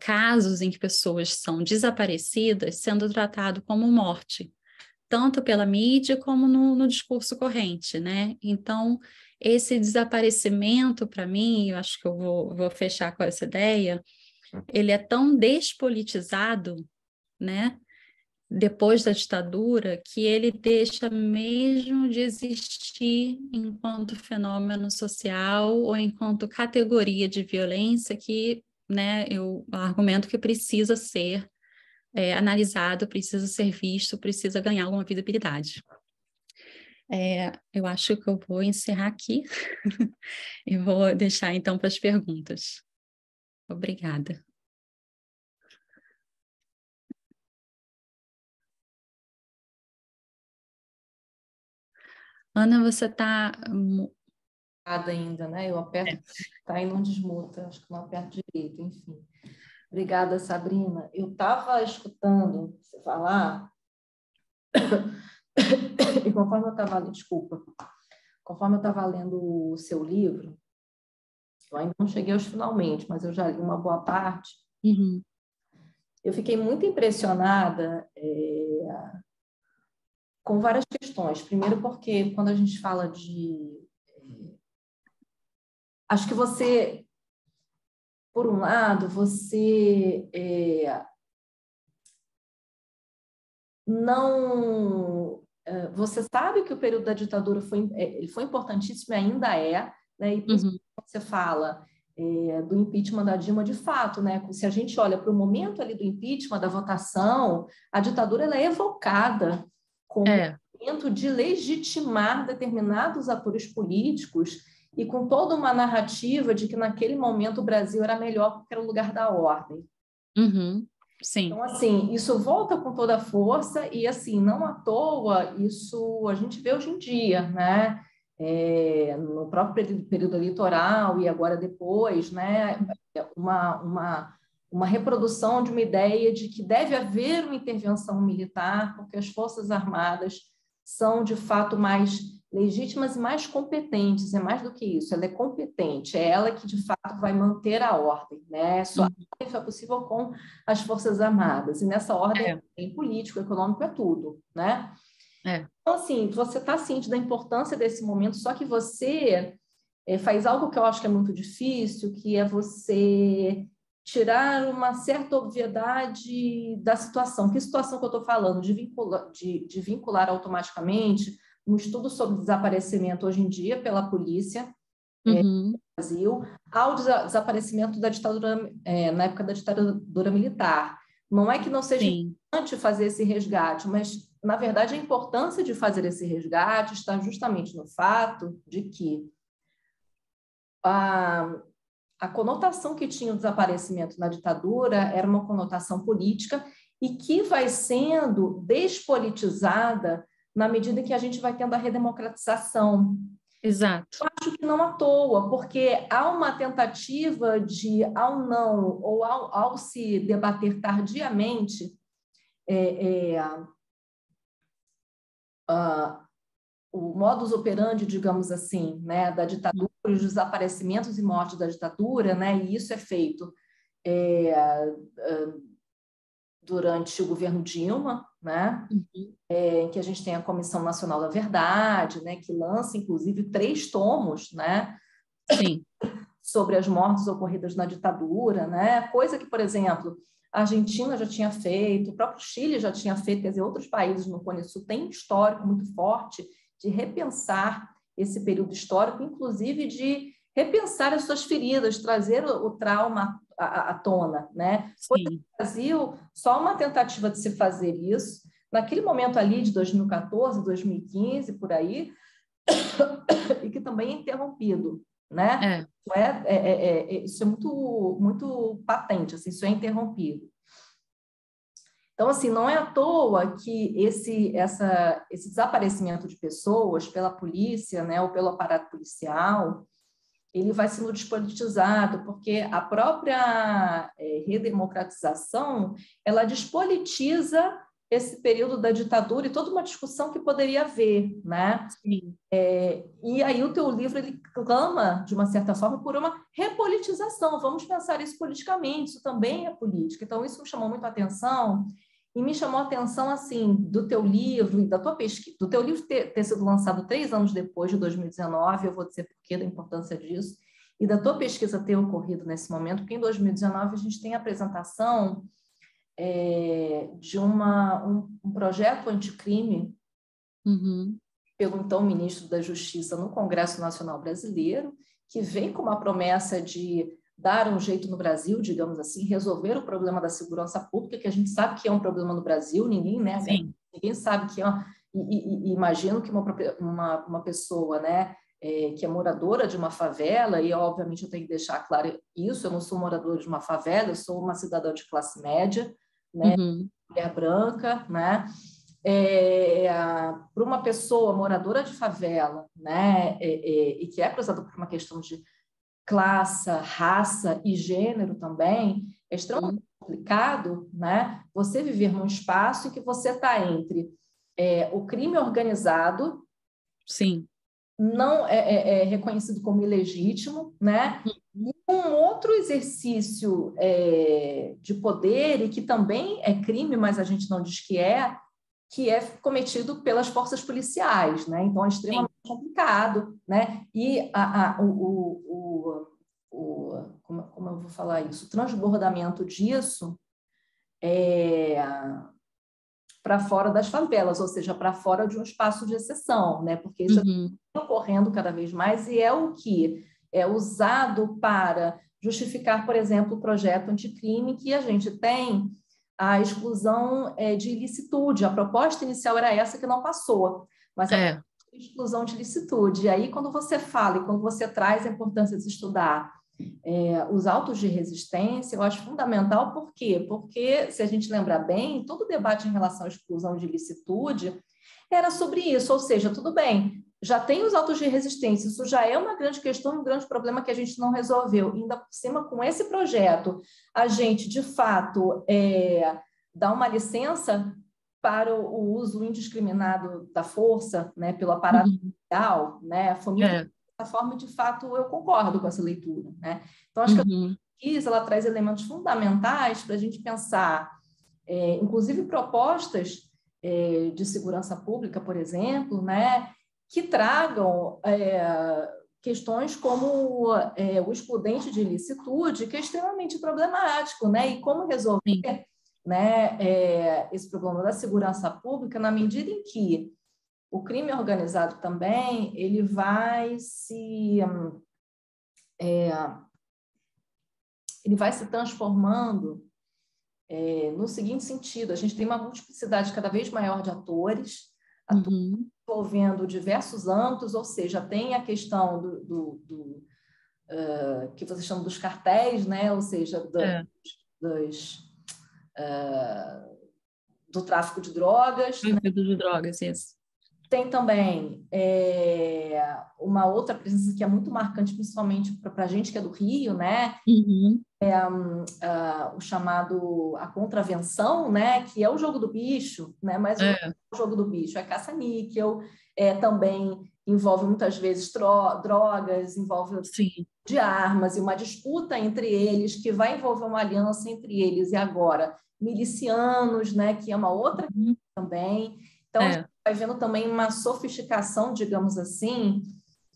casos em que pessoas são desaparecidas sendo tratado como morte, tanto pela mídia como no discurso corrente, né? Então, esse desaparecimento, para mim, eu acho que eu vou fechar com essa ideia, ele é tão despolitizado, né, depois da ditadura, que ele deixa mesmo de existir enquanto fenômeno social ou enquanto categoria de violência que, né, eu argumento que precisa ser analisado, precisa ser visto, precisa ganhar alguma visibilidade. Eu acho que eu vou encerrar aqui e vou deixar, então, para as perguntas. Obrigada. Ana, você está... ainda, né? Eu aperto, tá, e não desmuta, acho que não aperto direito, enfim. Obrigada, Sabrina. Eu estava escutando você falar, e conforme eu estava lendo, conforme eu estava lendo o seu livro, eu ainda não cheguei aos finalmente, mas eu já li uma boa parte. Uhum. Eu fiquei muito impressionada com várias questões. Primeiro, porque quando a gente fala de... Acho que você... Por um lado, você não... Você sabe que o período da ditadura foi importantíssimo e ainda é, né? E por isso que você fala do impeachment da Dilma, de fato, né? Se a gente olha para o momento ali do impeachment, da votação, a ditadura ela é evocada como um momento de legitimar determinados atores políticos e com toda uma narrativa de que naquele momento o Brasil era melhor porque era o lugar da ordem. Uhum, sim. Então, assim, isso volta com toda a força e, assim, não à toa, isso a gente vê hoje em dia, né? No próprio período eleitoral e agora depois, né? Uma reprodução de uma ideia de que deve haver uma intervenção militar porque as Forças Armadas são, de fato, mais... legítimas e mais competentes, é mais do que isso, ela é competente, é ela que, de fato, vai manter a ordem, né? Só é possível com as Forças Armadas, e nessa ordem tem político, econômico, é tudo, né? Então, assim, você está ciente da importância desse momento, só que você faz algo que eu acho que é muito difícil, que é você tirar uma certa obviedade da situação. Que situação que eu estou falando? De vincular automaticamente um estudo sobre desaparecimento hoje em dia pela polícia no Brasil, ao desaparecimento da ditadura, na época da ditadura militar. Não é que não seja importante fazer esse resgate, mas, na verdade, a importância de fazer esse resgate está justamente no fato de que a conotação que tinha o desaparecimento na ditadura era uma conotação política e que vai sendo despolitizada na medida que a gente vai tendo a redemocratização. Exato. Eu acho que não à toa, porque há uma tentativa de, ao não, ou ao se debater tardiamente, o modus operandi, digamos assim, né, da ditadura, os desaparecimentos e mortes da ditadura, né, e isso é feito durante o governo Dilma, né? Que a gente tem a Comissão Nacional da Verdade, né? Que lança, inclusive, 3 tomos, né? Sobre as mortes ocorridas na ditadura, né? Coisa que, por exemplo, a Argentina já tinha feito, o próprio Chile já tinha feito, quer dizer, outros países no Cone Sul têm um histórico muito forte de repensar esse período histórico, inclusive de repensar as suas feridas, trazer o trauma à tona, né? Foi no Brasil só uma tentativa de se fazer isso. Naquele momento ali de 2014, 2015, por aí, e que também é interrompido, né? Isso é muito, muito patente, assim, isso é interrompido. Então, assim, não é à toa que esse desaparecimento de pessoas pela polícia, né, ou pelo aparato policial, ele vai sendo despolitizado, porque a própria redemocratização, ela despolitiza esse período da ditadura e toda uma discussão que poderia haver, né? E aí o teu livro, ele clama, de uma certa forma, por uma repolitização. Vamos pensar isso politicamente, isso também é política. Então, isso me chamou muito a atenção, e me chamou a atenção, assim, do teu livro e da tua pesquisa, do teu livro ter sido lançado 3 anos depois, de 2019, eu vou dizer por que, da importância disso, e da tua pesquisa ter ocorrido nesse momento, porque em 2019 a gente tem a apresentação de um projeto anticrime, pelo então ministro da Justiça no Congresso Nacional Brasileiro, que vem com uma promessa de dar um jeito no Brasil, digamos assim, resolver o problema da segurança pública, que a gente sabe que é um problema no Brasil, ninguém, né? Ninguém sabe que é e imagino que uma pessoa, né, que é moradora de uma favela, e obviamente eu tenho que deixar claro isso, eu não sou moradora de uma favela, eu sou uma cidadã de classe média, né, mulher branca, né, para uma pessoa moradora de favela, né, e que é cruzada por uma questão de classe, raça e gênero também, é extremamente complicado, né? Você viver num espaço em que você está entre o crime organizado, não é reconhecido como ilegítimo, né? E um outro exercício de poder, e que também é crime, mas a gente não diz que é cometido pelas forças policiais, né? Então, é extremamente complicado, né? E como eu vou falar isso? O transbordamento disso para fora das favelas, ou seja, para fora de um espaço de exceção, né? Porque isso está ocorrendo cada vez mais e é o que é usado para justificar, por exemplo, o projeto anticrime, que a gente tem a exclusão de ilicitude. A proposta inicial era essa, que não passou, mas a exclusão de ilicitude. E aí, quando você fala e quando você traz a importância de estudar os autos de resistência, eu acho fundamental. Por quê? Porque, se a gente lembrar bem, todo o debate em relação à exclusão de ilicitude era sobre isso, ou seja, tudo bem, já tem os autos de resistência, isso já é uma grande questão, um grande problema que a gente não resolveu. E ainda por cima, com esse projeto, a gente, de fato, dá uma licença para o uso indiscriminado da força, né, pelo aparato legal, né, família, dessa forma, de fato, eu concordo com essa leitura, né? Então, acho que a pesquisa, ela traz elementos fundamentais para a gente pensar, inclusive propostas de segurança pública, por exemplo, né, que tragam questões como o excludente de ilicitude, que é extremamente problemático, né, e como resolver né, esse problema da segurança pública, na medida em que o crime organizado também ele vai se ele vai se transformando no seguinte sentido: a gente tem uma multiplicidade cada vez maior de atores, envolvendo diversos âmbitos, ou seja, tem a questão que vocês chamam dos cartéis, né? Ou seja, do tráfico de drogas. Tráfico de drogas, isso. Tem também uma outra presença que é muito marcante, principalmente para a gente que é do Rio, né? O chamado, a contravenção, né? Que é o jogo do bicho, né? Mas o jogo do bicho é caça-níquel, também envolve muitas vezes drogas, envolve de armas, e uma disputa entre eles, que vai envolver uma aliança entre eles e agora milicianos, né? Que é uma outra também. Então, a gente vai vendo também uma sofisticação, digamos assim,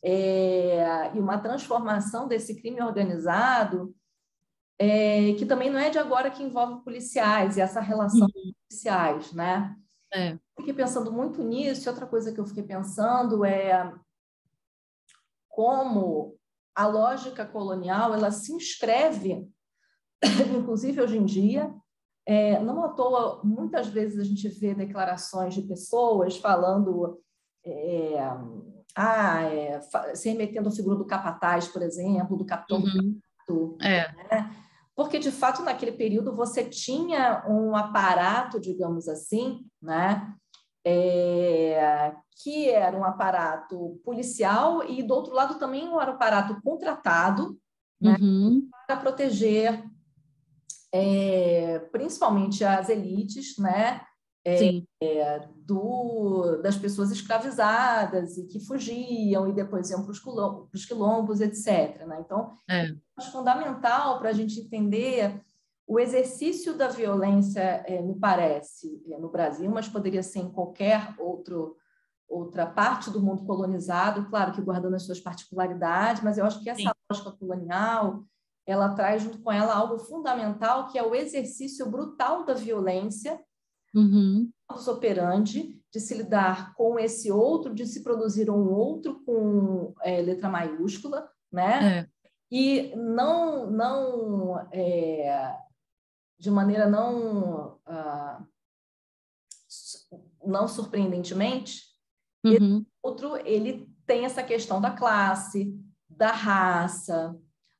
e uma transformação desse crime organizado, que também não é de agora, que envolve policiais e essa relação com policiais, né? Fiquei pensando muito nisso, e outra coisa que eu fiquei pensando é como a lógica colonial, ela se inscreve, inclusive hoje em dia. Não à toa, muitas vezes a gente vê declarações de pessoas falando, se remetendo à figura do capataz, por exemplo, do capitão do gato, né? Porque, de fato, naquele período você tinha um aparato, digamos assim, né? Que era um aparato policial e, do outro lado, também era um aparato contratado, né? Para proteger... principalmente as elites, né? Das pessoas escravizadas e que fugiam e depois iam para os quilombos, etc., né? Então, é fundamental para a gente entender o exercício da violência, me parece, no Brasil, mas poderia ser em qualquer outra parte do mundo colonizado, claro que guardando as suas particularidades, mas eu acho que essa lógica colonial... ela traz junto com ela algo fundamental, que é o exercício brutal da violência, modus operandi, de se lidar com esse outro, de se produzir um outro com letra maiúscula, né? E de maneira não surpreendentemente, esse outro, ele tem essa questão da classe, da raça,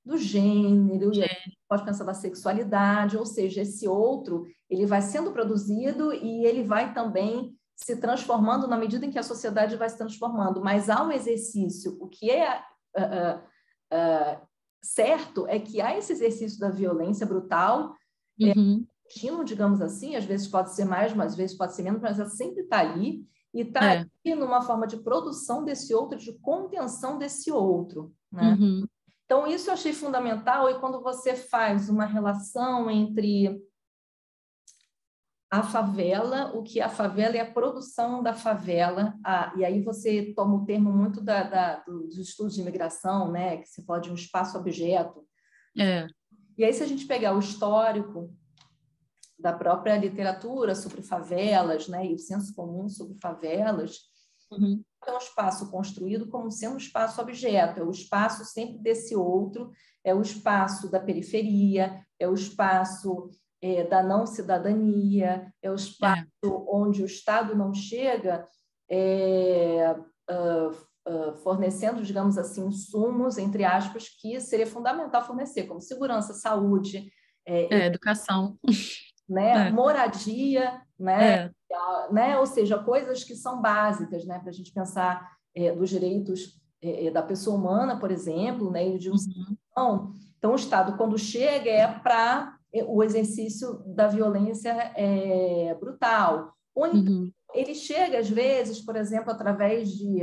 do gênero, e a gente pode pensar da sexualidade, ou seja, esse outro, ele vai sendo produzido e ele vai também se transformando na medida em que a sociedade vai se transformando, mas há um exercício, o que é certo é que há esse exercício da violência brutal, contínuo, digamos assim, às vezes pode ser mais, mas às vezes pode ser menos, mas ela sempre está ali, e está aqui numa forma de produção desse outro, de contenção desse outro, né? Então, isso eu achei fundamental, e quando você faz uma relação entre a favela, o que é a favela e a produção da favela, e aí você toma o termo muito dos estudos de imigração, né, que se fala de um espaço-objeto. E aí, se a gente pegar o histórico da própria literatura sobre favelas, né, e o senso comum sobre favelas, é um espaço construído como sendo um espaço-objeto, é o espaço sempre desse outro, é o espaço da periferia, é o espaço da não-cidadania, é o espaço onde o Estado não chega fornecendo, digamos assim, insumos, entre aspas, que seria fundamental fornecer, como segurança, saúde... educação... Né? Moradia, né? Né? Ou seja, coisas que são básicas, né? Para a gente pensar dos direitos da pessoa humana, por exemplo, né? E de um cidadão. Então, o Estado, quando chega, para o exercício da violência brutal. Ou então, ele chega, às vezes, por exemplo, através de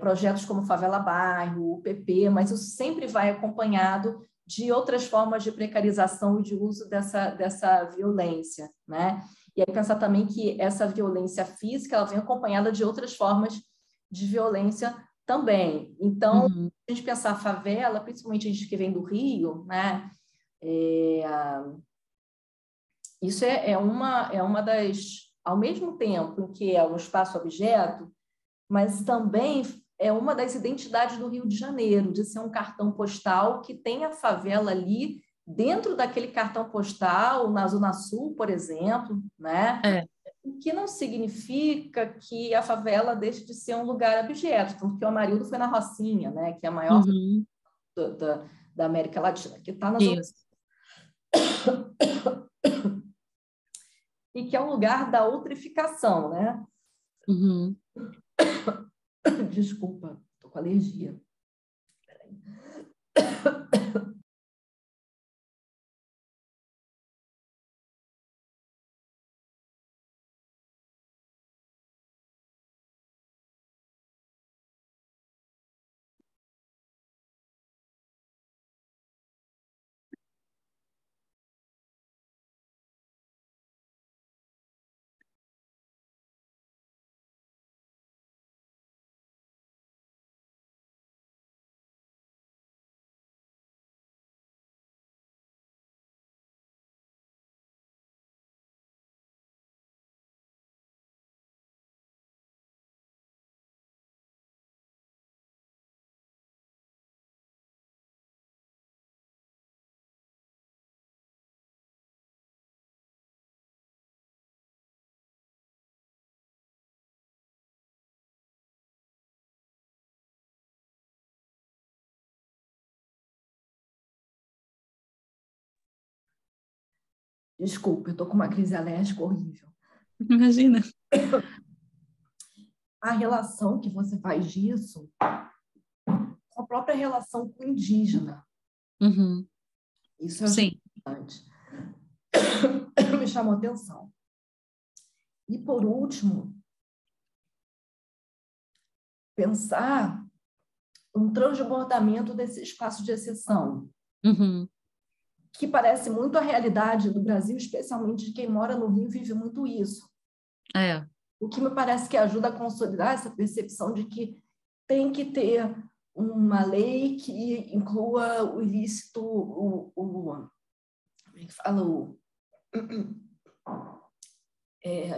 projetos como Favela Bairro, UPP, mas isso sempre vai acompanhado de outras formas de precarização e de uso dessa violência, né? E aí pensar também que essa violência física, ela vem acompanhada de outras formas de violência também. Então, a gente pensar a favela, principalmente a gente que vem do Rio, né? Isso é uma das... Ao mesmo tempo que é um espaço-objeto, mas também é uma das identidades do Rio de Janeiro, de ser um cartão postal que tem a favela ali dentro daquele cartão postal, na Zona Sul, por exemplo, né? É. O que não significa que a favela deixe de ser um lugar abjeto, porque o Amarildo foi na Rocinha, né? Que é a maior da América Latina, que está na Zona Sul. E que é um lugar da outrificação, né? Uhum. Desculpa, estou com alergia. Peraí. Desculpa, eu estou com uma crise alérgica horrível. Imagina. A relação que você faz disso com a própria relação com o indígena. Uhum. Isso é importante. Me chamou atenção. E, por último, pensar um transbordamento desse espaço de exceção. Uhum. Que parece muito a realidade do Brasil, especialmente de quem mora no Rio, vive muito isso. É. O que me parece que ajuda a consolidar essa percepção de que tem que ter uma lei que inclua o ilícito, a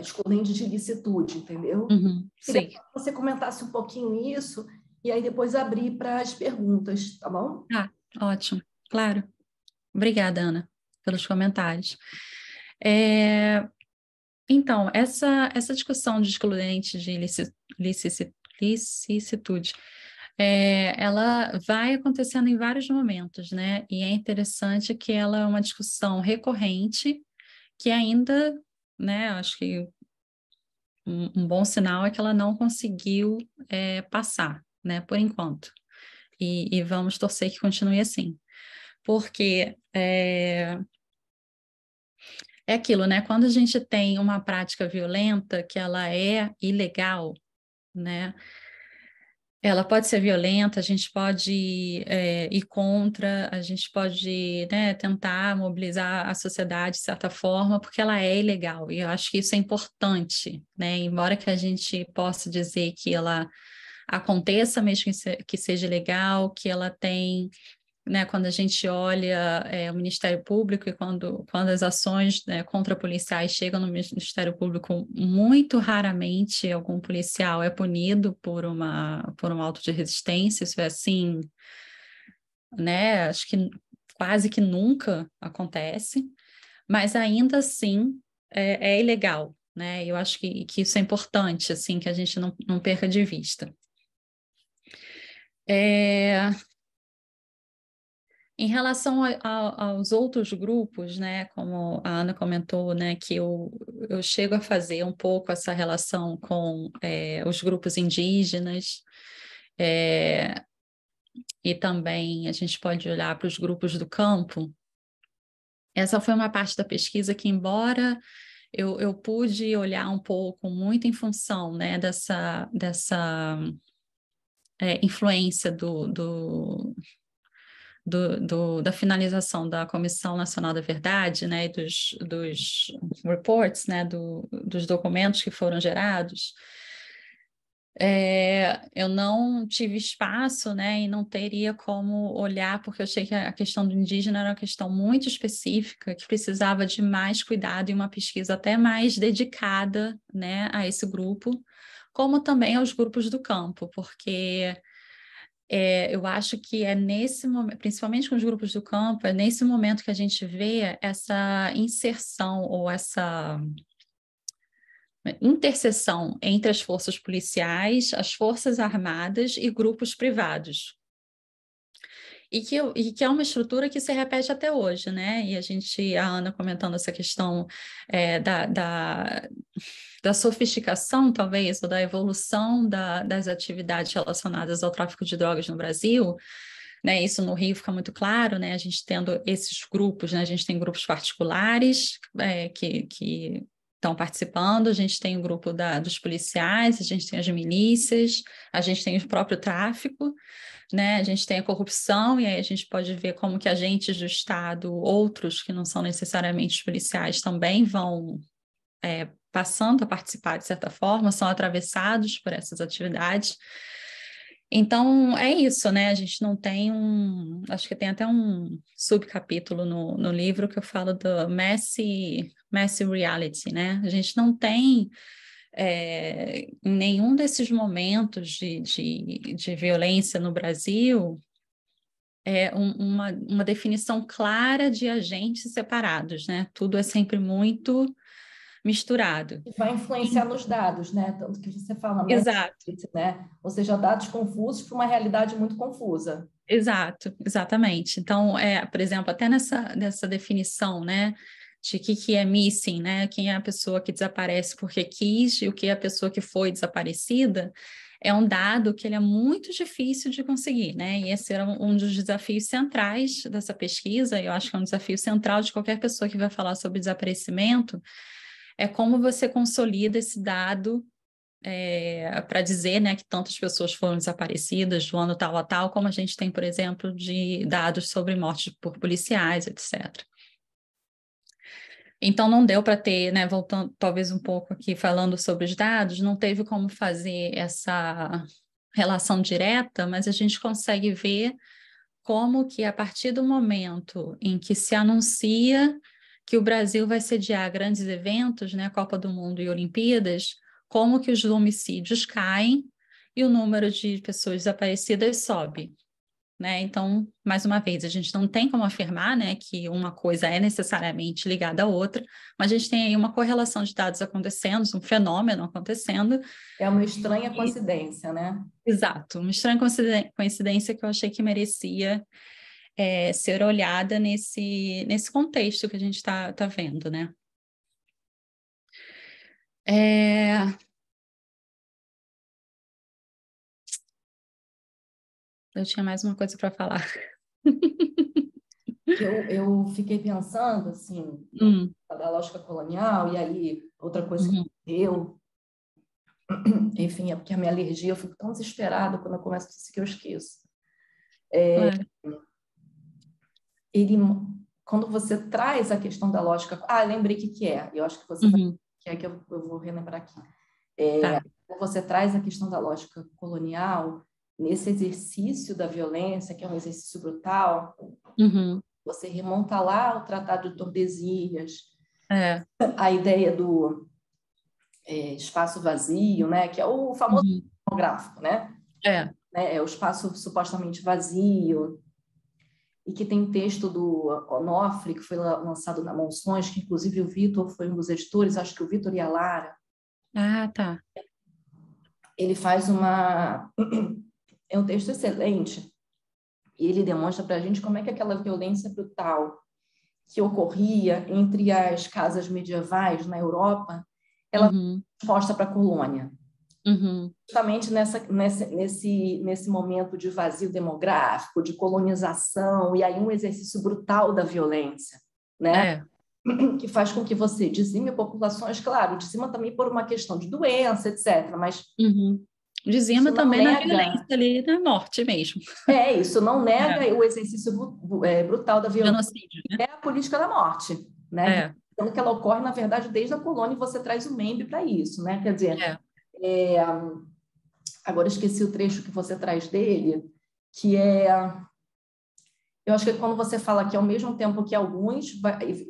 excludente de ilicitude, entendeu? Uhum. Queria que você comentasse um pouquinho isso e aí depois abrir para as perguntas, tá bom? Ah, ótimo, claro. Obrigada, Ana, pelos comentários. Então, essa discussão de excludente de ilicitude, ela vai acontecendo em vários momentos, né? E é interessante que ela é uma discussão recorrente, que ainda, né, acho que um bom sinal é que ela não conseguiu passar, né, por enquanto. E vamos torcer que continue assim. Porque é aquilo, né? Quando a gente tem uma prática violenta que ela é ilegal, né? Ela pode ser violenta, a gente pode ir contra, a gente pode, né, tentar mobilizar a sociedade de certa forma, porque ela é ilegal. E eu acho que isso é importante, né? Embora que a gente possa dizer que ela aconteça mesmo que seja ilegal, que ela tem... Né, quando a gente olha o Ministério Público e quando as ações, né, contra policiais chegam no Ministério Público, muito raramente algum policial é punido por um auto de resistência. Isso é assim, né, acho que quase que nunca acontece, mas ainda assim é ilegal, né? Eu acho que isso é importante, assim, que a gente não perca de vista. Em relação aos outros grupos, né, como a Ana comentou, né, que eu chego a fazer um pouco essa relação com os grupos indígenas, e também a gente pode olhar para os grupos do campo. Essa foi uma parte da pesquisa que, embora eu pude olhar um pouco, muito em função, né, dessa influência da finalização da Comissão Nacional da Verdade, né, e dos reports, né, dos documentos que foram gerados, eu não tive espaço, né, e não teria como olhar, porque eu achei que a questão do indígena era uma questão muito específica, que precisava de mais cuidado e uma pesquisa até mais dedicada, né, a esse grupo, como também aos grupos do campo, porque eu acho que é nesse momento, principalmente com os grupos do campo, é nesse momento que a gente vê essa inserção ou essa interseção entre as forças policiais, as forças armadas e grupos privados. E que é uma estrutura que se repete até hoje, né? E a Ana comentando essa questão da sofisticação, talvez, ou da evolução das atividades relacionadas ao tráfico de drogas no Brasil, né? Isso no Rio fica muito claro, né? A gente tendo esses grupos, né? A gente tem grupos particulares que estão participando, a gente tem o grupo dos policiais, a gente tem as milícias, a gente tem o próprio tráfico, né? A gente tem a corrupção, e aí a gente pode ver como que agentes do Estado, outros que não são necessariamente os policiais, também vão passando a participar de certa forma, são atravessados por essas atividades. Então, é isso, né? A gente não tem acho que tem até um subcapítulo no livro que eu falo do messy reality, né? A gente não tem, em nenhum desses momentos de violência no Brasil, uma definição clara de agentes separados, né? Tudo é sempre muito misturado. Vai influenciar nos dados, né? Tanto que você fala, mas, exato, né? Ou seja, dados confusos para uma realidade muito confusa. Exato, exatamente. Então, por exemplo, até nessa definição, né, de o que é missing, né? Quem é a pessoa que desaparece porque quis e o que é a pessoa que foi desaparecida, é um dado que ele é muito difícil de conseguir, né? E esse era um dos desafios centrais dessa pesquisa, e eu acho que é um desafio central de qualquer pessoa que vai falar sobre desaparecimento, é como você consolida esse dado para dizer, né, que tantas pessoas foram desaparecidas do ano tal a tal, como a gente tem, por exemplo, de dados sobre mortes por policiais, etc. Então, não deu para ter, né, voltando talvez um pouco aqui falando sobre os dados, não teve como fazer essa relação direta, mas a gente consegue ver como que, a partir do momento em que se anuncia que o Brasil vai sediar grandes eventos, né, Copa do Mundo e Olimpíadas, como que os homicídios caem e o número de pessoas desaparecidas sobe, né? Então, mais uma vez, a gente não tem como afirmar, né, que uma coisa é necessariamente ligada à outra, mas a gente tem aí uma correlação de dados acontecendo, um fenômeno acontecendo. É uma estranha coincidência, né? Exato, uma estranha coincidência que eu achei que merecia ser olhada nesse contexto que a gente está vendo, né? Eu tinha mais uma coisa para falar. Eu fiquei pensando, assim, da lógica colonial, e aí outra coisa que eu, enfim, é porque a minha alergia, eu fico tão desesperada quando eu começo a dizer que eu esqueço. Quando você traz a questão da lógica... Ah, lembrei o que é. Eu acho que você que eu vou relembrar aqui. Tá. Você traz a questão da lógica colonial nesse exercício da violência, que é um exercício brutal. Você remonta lá o Tratado de Tordesilhas, a ideia do espaço vazio, né? Que é o famoso gráfico, né? É o espaço supostamente vazio, e que tem texto do Onofre, que foi lançado na Monções, que inclusive o Vitor foi um dos editores, acho que o Vitor e a Lara. Ah, tá. Ele faz é um texto excelente, e ele demonstra para a gente como é que aquela violência brutal que ocorria entre as casas medievais na Europa, ela foi exposta para a colônia. Justamente nesse momento de vazio demográfico, de colonização, e aí um exercício brutal da violência, né? Que faz com que você dizime populações, claro, dizima também por uma questão de doença, etc. Mas dizima também na violência ali, na morte mesmo. Isso não nega o exercício brutal da violência. Genocídio, né? É a política da morte, né? Então, que ela ocorre, na verdade, desde a colônia, e você traz o MEMB para isso, né? Quer dizer... agora esqueci o trecho que você traz dele, que é... Eu acho que quando você fala que, ao mesmo tempo que alguns...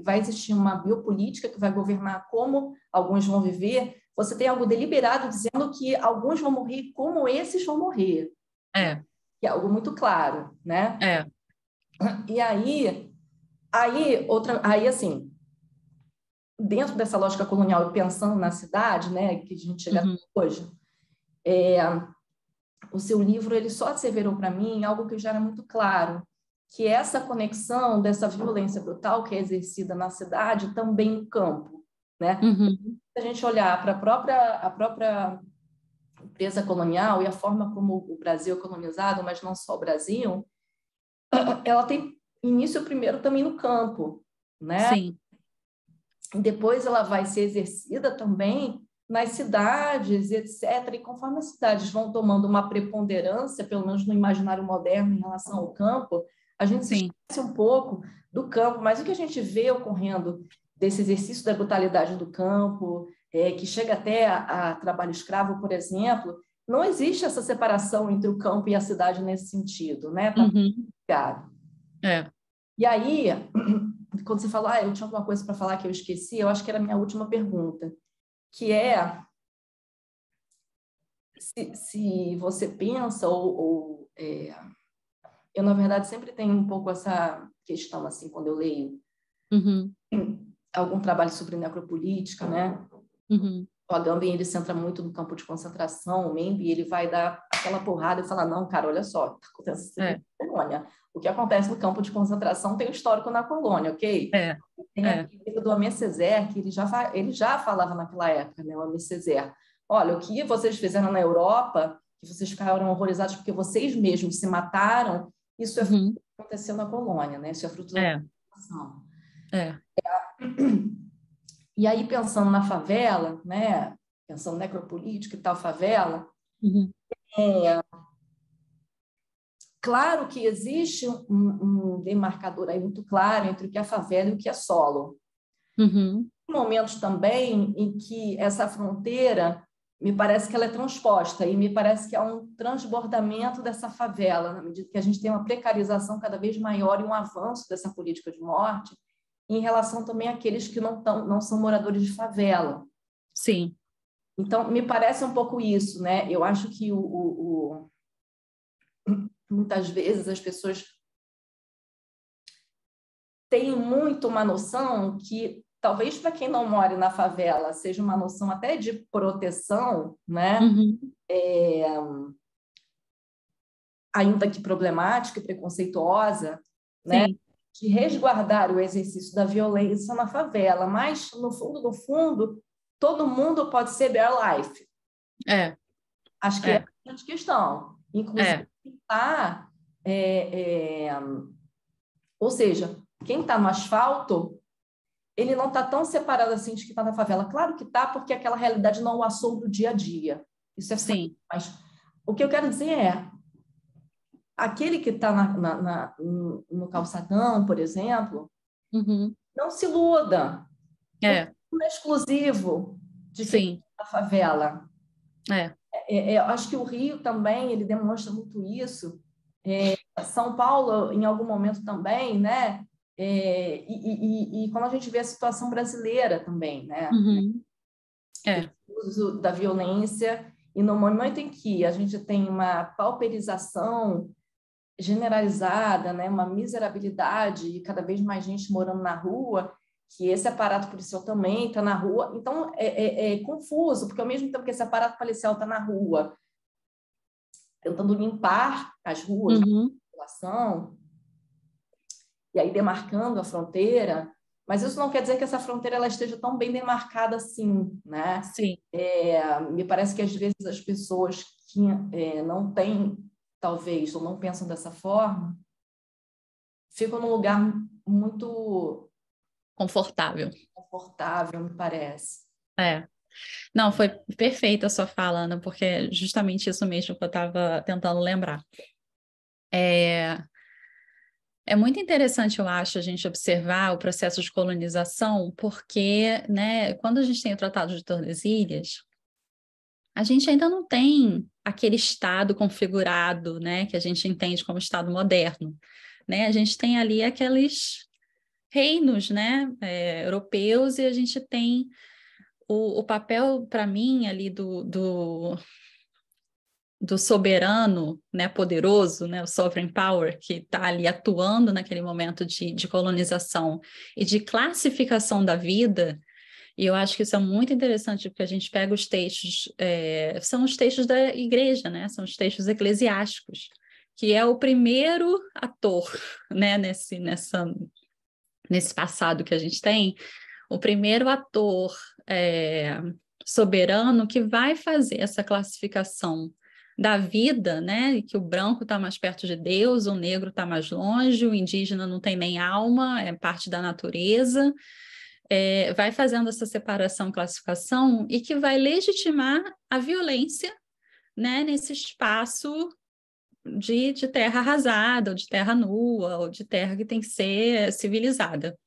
Vai existir uma biopolítica que vai governar como alguns vão viver, você tem algo deliberado dizendo que alguns vão morrer como esses vão morrer. É. Que é algo muito claro, né? É. E aí assim, dentro dessa lógica colonial, pensando na cidade, né, que a gente chega hoje, o seu livro, ele só asseverou para mim algo que já era muito claro, que essa conexão dessa violência brutal que é exercida na cidade também no campo, né? Se a gente olhar para a própria empresa colonial e a forma como o Brasil é colonizado, mas não só o Brasil, ela tem início primeiro também no campo, né? Sim. Depois ela vai ser exercida também nas cidades, etc. E conforme as cidades vão tomando uma preponderância, pelo menos no imaginário moderno em relação ao campo, a gente se esquece um pouco do campo, mas o que a gente vê ocorrendo desse exercício da brutalidade do campo, que chega até a trabalho escravo, por exemplo, não existe essa separação entre o campo e a cidade nesse sentido, né? Tá complicado. É. E aí, quando você fala, eu tinha alguma coisa para falar que eu esqueci, eu acho que era a minha última pergunta, que é se você pensa ou eu, na verdade, sempre tenho um pouco essa questão, assim, quando eu leio algum trabalho sobre necropolítica, né? O Agamben, ele centra muito no campo de concentração, o Membi, ele vai dar aquela porrada e falar, não, cara, olha só, acontece na colônia. O que acontece no campo de concentração tem um histórico na colônia, ok? Tem aquele livro do Amé Césaire, que ele já falava naquela época, né, o Amé Césaire. Olha, o que vocês fizeram na Europa, que vocês ficaram horrorizados porque vocês mesmos se mataram, isso é fruto do que aconteceu na colônia, né? Isso é fruto da concentração. E aí, pensando na favela, né? Pensando necropolítica e tal, favela, claro que existe um demarcador aí muito claro entre o que é favela e o que é solo. Tem momentos também em que essa fronteira, me parece que ela é transposta, e me parece que há um transbordamento dessa favela, na medida que a gente tem uma precarização cada vez maior e um avanço dessa política de morte, em relação também àqueles que não são moradores de favela. Sim. Então, me parece um pouco isso, né? Eu acho que muitas vezes as pessoas têm muito uma noção que, talvez para quem não mora na favela, seja uma noção até de proteção, né? Ainda que problemática e preconceituosa, né? Sim. De resguardar o exercício da violência na favela, mas, no fundo, no fundo, todo mundo pode ser bare life. Acho que é a grande questão. Inclusive, ou seja, quem está no asfalto, ele não está tão separado assim de quem está na favela. Claro que está, porque aquela realidade não o assombra o dia a dia. Isso é sim. Mas o que eu quero dizer é, aquele que está no calçadão, por exemplo, não se iluda. Não é exclusivo de quem está na favela. Eu acho que o Rio também, ele demonstra muito isso. São Paulo, em algum momento também, né? E quando a gente vê a situação brasileira também, né? O uso da violência, e no momento em que a gente tem uma pauperização generalizada, né? Uma miserabilidade, e cada vez mais gente morando na rua, que esse aparato policial também está na rua. Então, é confuso, porque ao mesmo tempo que esse aparato policial está na rua, tentando limpar as ruas da população, e aí demarcando a fronteira, mas isso não quer dizer que essa fronteira ela esteja tão bem demarcada assim, né? Sim. Me parece que às vezes as pessoas que não têm, talvez, ou não pensam dessa forma, ficam num lugar muito confortável. Confortável, me parece. Não, foi perfeita a sua fala, Ana, porque é justamente isso mesmo que eu estava tentando lembrar. É muito interessante, eu acho, a gente observar o processo de colonização, porque, né, quando a gente tem o Tratado de Tordesilhas, a gente ainda não tem aquele Estado configurado, né, que a gente entende como Estado moderno, né? A gente tem ali aqueles reinos, né, europeus, e a gente tem o papel para mim ali do soberano, né, poderoso, né, o sovereign power, que está ali atuando naquele momento de colonização e de classificação da vida. E eu acho que isso é muito interessante, porque a gente pega os textos, são os textos da igreja, né, são os textos eclesiásticos, que é o primeiro ator, né, nesse passado que a gente tem, o primeiro ator soberano que vai fazer essa classificação da vida, né? E que o branco está mais perto de Deus, o negro está mais longe, o indígena não tem nem alma, é parte da natureza, vai fazendo essa separação, classificação, e que vai legitimar a violência, né? Nesse espaço de terra arrasada, ou de terra nua, ou de terra que tem que ser civilizada.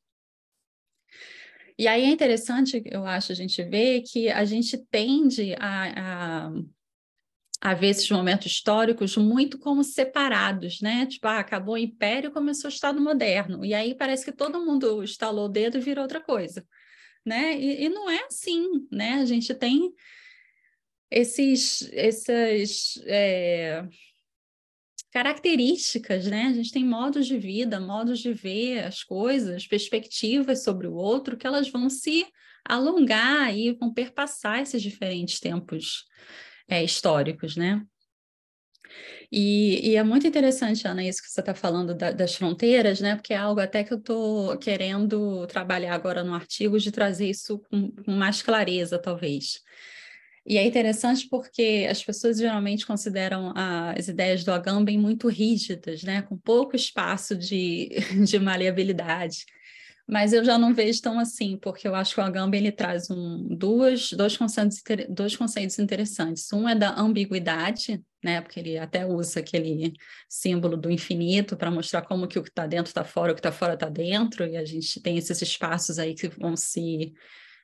E aí é interessante, eu acho, a gente ver que a gente tende a ver esses momentos históricos muito como separados, né? Tipo, acabou o Império, começou o Estado Moderno, e aí parece que todo mundo estalou o dedo e virou outra coisa, né? E não é assim, né? A gente tem essas características, né? A gente tem modos de vida, modos de ver as coisas, perspectivas sobre o outro, que elas vão se alongar e vão perpassar esses diferentes tempos históricos, né? E é muito interessante, Ana, isso que você está falando das fronteiras, né? Porque é algo até que eu estou querendo trabalhar agora no artigo, de trazer isso com mais clareza, talvez. E é interessante porque as pessoas geralmente consideram as ideias do Agamben muito rígidas, né? Com pouco espaço de maleabilidade. Mas eu já não vejo tão assim, porque eu acho que o Agamben ele traz dois conceitos interessantes. Um é da ambiguidade, né? Porque ele até usa aquele símbolo do infinito para mostrar como que o que está dentro está fora, o que está fora está dentro, e a gente tem esses espaços aí que vão se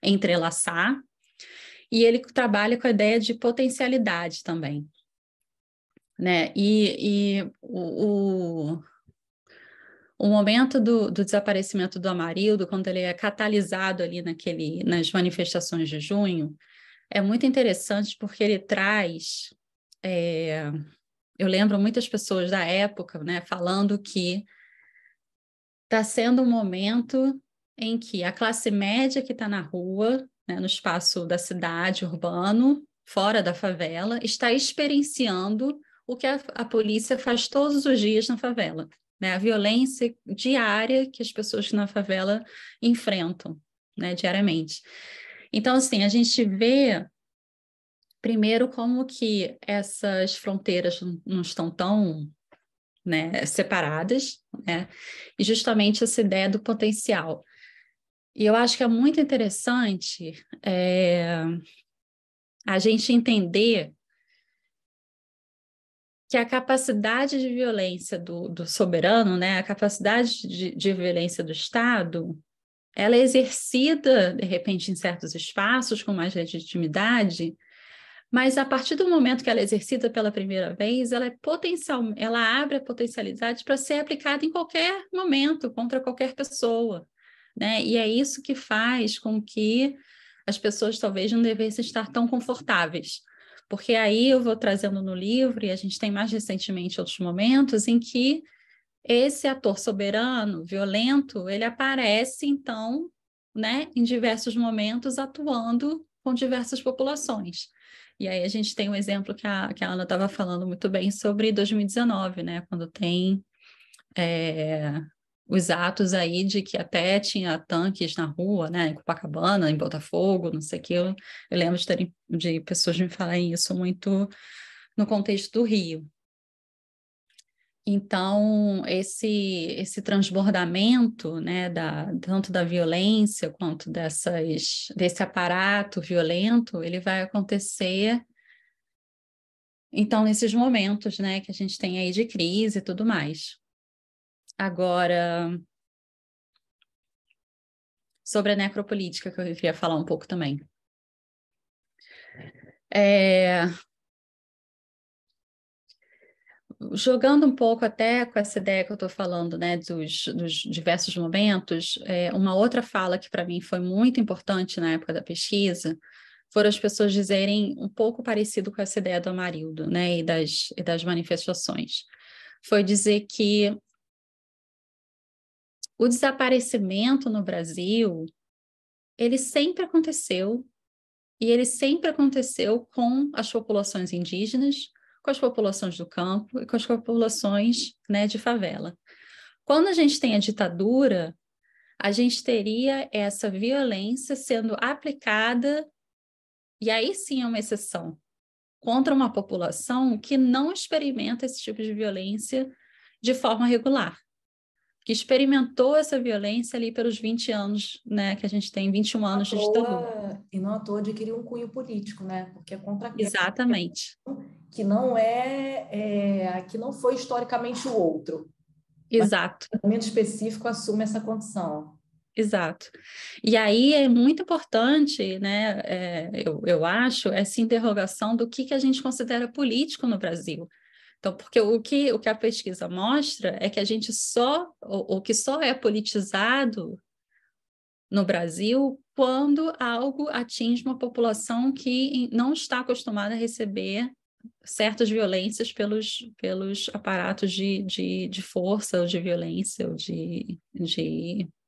entrelaçar. E ele trabalha com a ideia de potencialidade também, né? E o momento do desaparecimento do Amarildo, quando ele é catalisado ali nas manifestações de junho, é muito interessante porque ele traz... eu lembro muitas pessoas da época, né, falando que está sendo um momento em que a classe média que está na rua, né, no espaço da cidade, urbano, fora da favela, está experienciando o que a polícia faz todos os dias na favela. Né, a violência diária que as pessoas na favela enfrentam, né, diariamente. Então, assim, a gente vê, primeiro, como que essas fronteiras não estão tão, né, separadas, né, e justamente essa ideia do potencial. E eu acho que é muito interessante a gente entender que a capacidade de violência do soberano, né, a capacidade de violência do Estado, ela é exercida, de repente, em certos espaços, com mais legitimidade, mas a partir do momento que ela é exercida pela primeira vez, ela abre a potencialidade para ser aplicada em qualquer momento, contra qualquer pessoa, né? E é isso que faz com que as pessoas talvez não devessem estar tão confortáveis, porque aí eu vou trazendo no livro, e a gente tem mais recentemente outros momentos, em que esse ator soberano, violento, ele aparece, então, né, em diversos momentos, atuando com diversas populações. E aí a gente tem um exemplo que a Ana estava falando muito bem sobre 2019, né, quando tem os atos aí de que até tinha tanques na rua, né, em Copacabana, em Botafogo, não sei o que. Eu lembro de pessoas me falarem isso muito no contexto do Rio. Então, esse transbordamento, né, tanto da violência quanto desse aparato violento, ele vai acontecer, então, nesses momentos, né, que a gente tem aí de crise e tudo mais. Agora, sobre a necropolítica, que eu queria falar um pouco também. jogando um pouco até com essa ideia que eu estou falando, né, dos diversos momentos, uma outra fala que para mim foi muito importante na época da pesquisa foram as pessoas dizerem um pouco parecido com essa ideia do Amarildo, né, e das manifestações. Foi dizer que o desaparecimento no Brasil, ele sempre aconteceu, e ele sempre aconteceu com as populações indígenas, com as populações do campo e com as populações, né, de favela. Quando a gente tem a ditadura, a gente teria essa violência sendo aplicada, e aí sim é uma exceção, contra uma população que não experimenta esse tipo de violência de forma regular, que experimentou essa violência ali pelos 20 anos, né, que a gente tem 21 anos de ditadura. E não à toa adquiriu um cunho político, né, porque é contra... Exatamente. Que não que não foi historicamente o outro. Exato. Mas, em momento específico, assume essa condição. Exato. E aí é muito importante, né, eu acho, essa interrogação do que a gente considera político no Brasil. Então, porque o que a pesquisa mostra é que a gente só, ou que só é politizado no Brasil quando algo atinge uma população que não está acostumada a receber certas violências pelos aparatos de força, ou de violência, ou de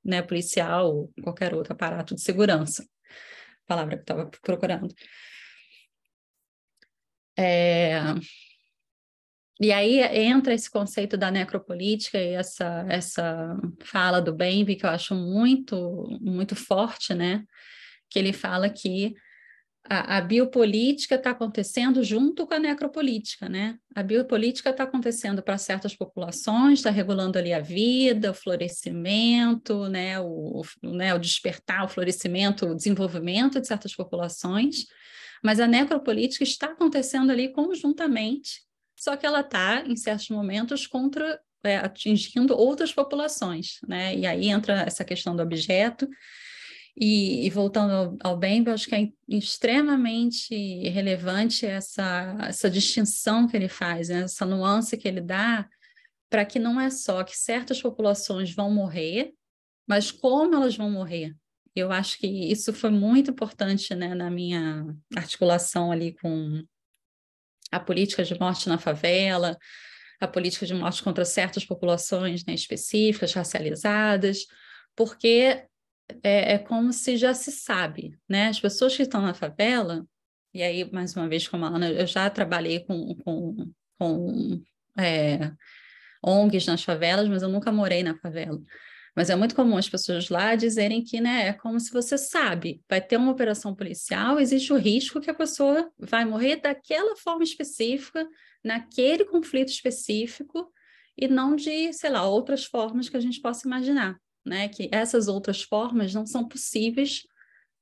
né, policial, ou qualquer outro aparato de segurança. A palavra que eu estava procurando. E aí entra esse conceito da necropolítica e essa fala do Bembe, que eu acho muito, muito forte, né? Que ele fala que a biopolítica está acontecendo junto com a necropolítica, né? A biopolítica está acontecendo para certas populações, está regulando ali a vida, o florescimento, né? O despertar, o florescimento, o desenvolvimento de certas populações, mas a necropolítica está acontecendo ali conjuntamente, só que ela está, em certos momentos, atingindo outras populações, né? E aí entra essa questão do objeto. E voltando ao Bembe, acho que é extremamente relevante essa distinção que ele faz, né? Essa nuance que ele dá, para que não é só que certas populações vão morrer, mas como elas vão morrer. Eu acho que isso foi muito importante, né, na minha articulação ali com a política de morte na favela, a política de morte contra certas populações, né, específicas, racializadas, porque é como se já se sabe, né? As pessoas que estão na favela, e aí, mais uma vez, como a Ana, eu já trabalhei com ONGs nas favelas, mas eu nunca morei na favela. Mas é muito comum as pessoas lá dizerem que, né, é como se você sabe, vai ter uma operação policial, existe o risco que a pessoa vai morrer daquela forma específica, naquele conflito específico, e não de, sei lá, outras formas que a gente possa imaginar, né? Que essas outras formas não são possíveis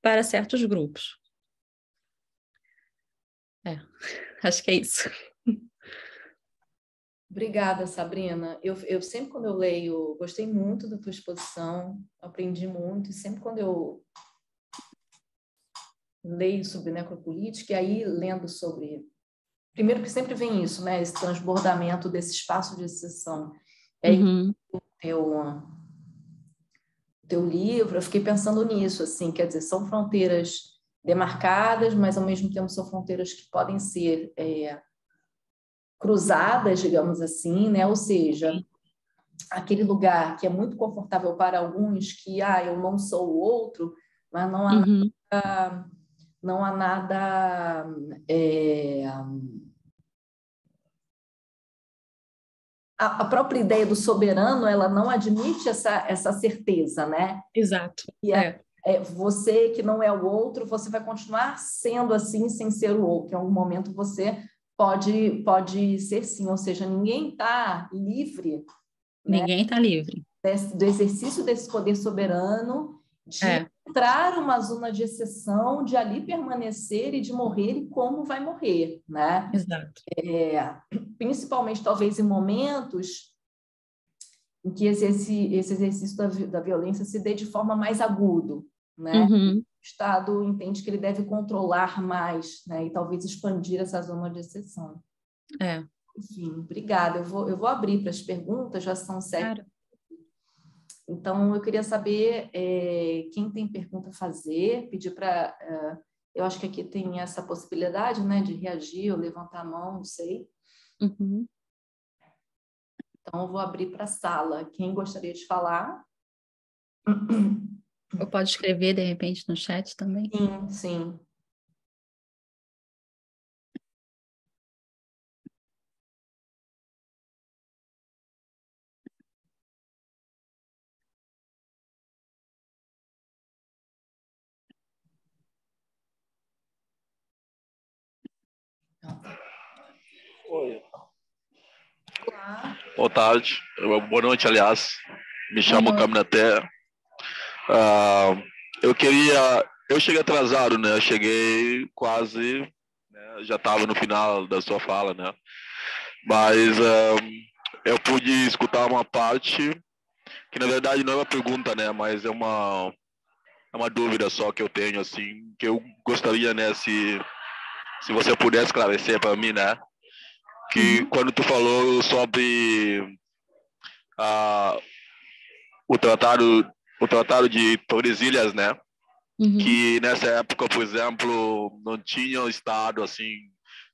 para certos grupos. Acho que é isso. Obrigada, Sabrina. Eu sempre quando eu leio, gostei muito da tua exposição, aprendi muito, e sempre quando eu leio sobre necropolítica, e aí lendo sobre... Primeiro que sempre vem isso, né? Esse transbordamento desse espaço de exceção. E aí, o teu livro, eu fiquei pensando nisso, assim, quer dizer, são fronteiras demarcadas, mas ao mesmo tempo são fronteiras que podem ser... cruzadas, digamos assim, né? Ou seja, aquele lugar que é muito confortável para alguns, que eu não sou o outro, mas não há nada, a própria ideia do soberano, ela não admite essa certeza, né? Exato. E você que não é o outro, você vai continuar sendo assim sem ser o outro. Em algum momento você pode ser sim, ou seja, ninguém está livre. Ninguém está livre. Do exercício desse poder soberano, de entrar uma zona de exceção, de ali permanecer e de morrer e como vai morrer, né? Exato. Principalmente, talvez, em momentos em que esse exercício da violência se dê de forma mais aguda, né? Uhum. O Estado entende que ele deve controlar mais, né? E talvez expandir essa zona de exceção. Sim, obrigada. Eu vou abrir para as perguntas, já são 7. Claro. Então, eu queria saber quem tem pergunta a fazer, pedir para... eu acho que aqui tem essa possibilidade, né, de reagir ou levantar a mão, não sei. Uhum. Então, eu vou abrir para a sala. Quem gostaria de falar? Ou pode escrever, de repente, no chat também? Sim, sim. Oi. Olá. Boa tarde, boa noite, aliás. Me chamo Camila Terra. Eu cheguei atrasado, né? Eu cheguei quase, né? Já estava no final da sua fala, né? Mas eu pude escutar uma parte que na verdade não é uma pergunta, né? Mas é uma dúvida só que eu tenho, assim, que eu gostaria, né? Se você puder esclarecer para mim, né? Que quando tu falou sobre o tratado de Tordesilhas, né? Uhum. Que nessa época, por exemplo, não tinha um estado assim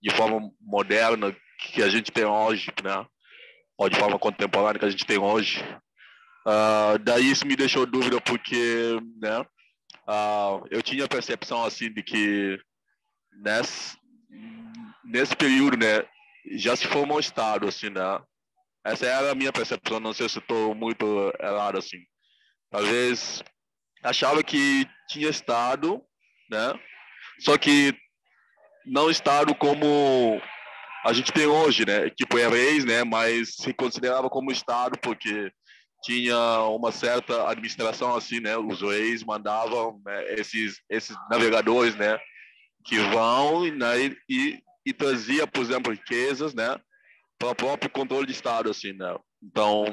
de forma moderna que a gente tem hoje, né? Ou de forma contemporânea que a gente tem hoje. Daí isso me deixou dúvida porque, né? Eu tinha a percepção assim de que nesse período, né? Já se formou um estado, assim, né? Essa era a minha percepção, não sei se estou muito errado, assim. Talvez achava que tinha estado, né? Só que não estado como a gente tem hoje, né? Tipo, é reis, né? Mas se considerava como estado porque tinha uma certa administração, assim, né? Os reis mandavam, né? esses navegadores, né? Que vão, né? E trazia, por exemplo, riquezas, né, para o próprio controle de Estado, assim, né? Então,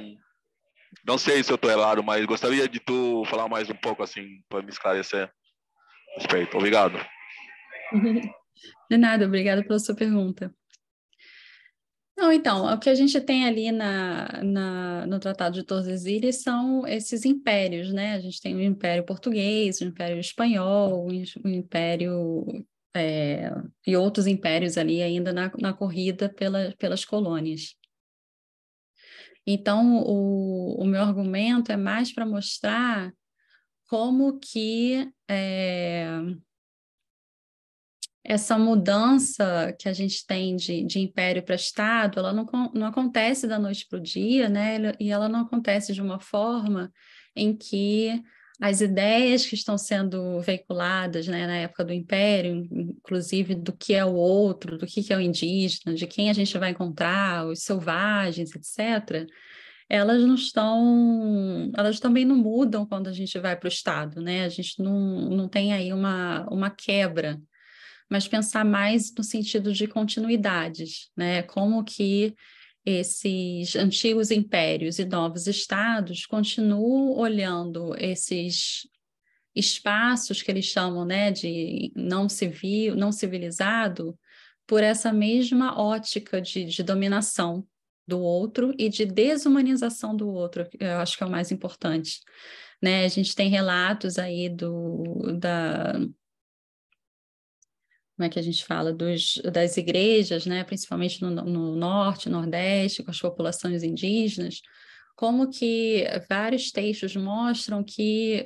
não sei se eu estou errado, mas gostaria de tu falar mais um pouco, assim, para me esclarecer a respeito. Obrigado. De nada, obrigada pela sua pergunta. Não, então, o que a gente tem ali no Tratado de Tordesilhas são esses impérios, né? A gente tem o Império Português, o Império Espanhol, o Império... e outros impérios ali ainda na corrida pelas colônias. Então, o meu argumento é mais para mostrar como que essa mudança que a gente tem de império para Estado, ela não acontece da noite para o dia, né? E ela não acontece de uma forma em que as ideias que estão sendo veiculadas, né, na época do Império, inclusive do que é o outro, do que é o indígena, de quem a gente vai encontrar, os selvagens, etc., elas também não mudam quando a gente vai para o Estado, né? A gente não tem aí uma quebra, mas pensar mais no sentido de continuidades, né? Como que esses antigos impérios e novos estados continuam olhando esses espaços que eles chamam, né, de não civil, não civilizado, por essa mesma ótica de dominação do outro e de desumanização do outro, eu acho que é o mais importante, né? A gente tem relatos aí como é que a gente fala, das igrejas, né? Principalmente no norte, nordeste, com as populações indígenas, como que vários textos mostram que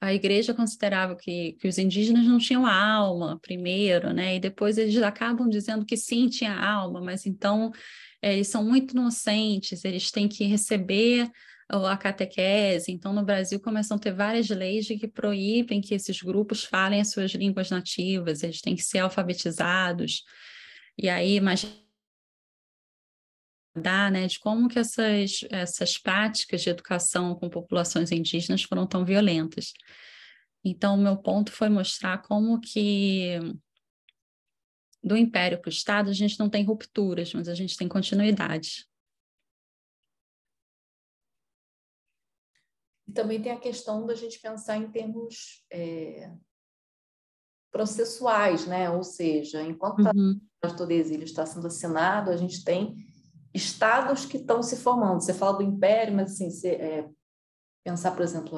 a igreja considerava que os indígenas não tinham alma primeiro, né? E depois eles acabam dizendo que sim, tinha alma, mas então eles são muito inocentes, eles têm que receber a catequese. Então, no Brasil, começam a ter várias leis que proíbem que esses grupos falem as suas línguas nativas, eles têm que ser alfabetizados. E aí, mas dá, né, de como que essas práticas de educação com populações indígenas foram tão violentas. Então, o meu ponto foi mostrar como que do Império para o Estado a gente não tem rupturas, mas a gente tem continuidade. E também tem a questão da gente pensar em termos processuais, né? Ou seja, enquanto o Tratado de Tordesilhas está sendo assinado, a gente tem estados que estão se formando. Você fala do império, mas assim, você, pensar, por exemplo,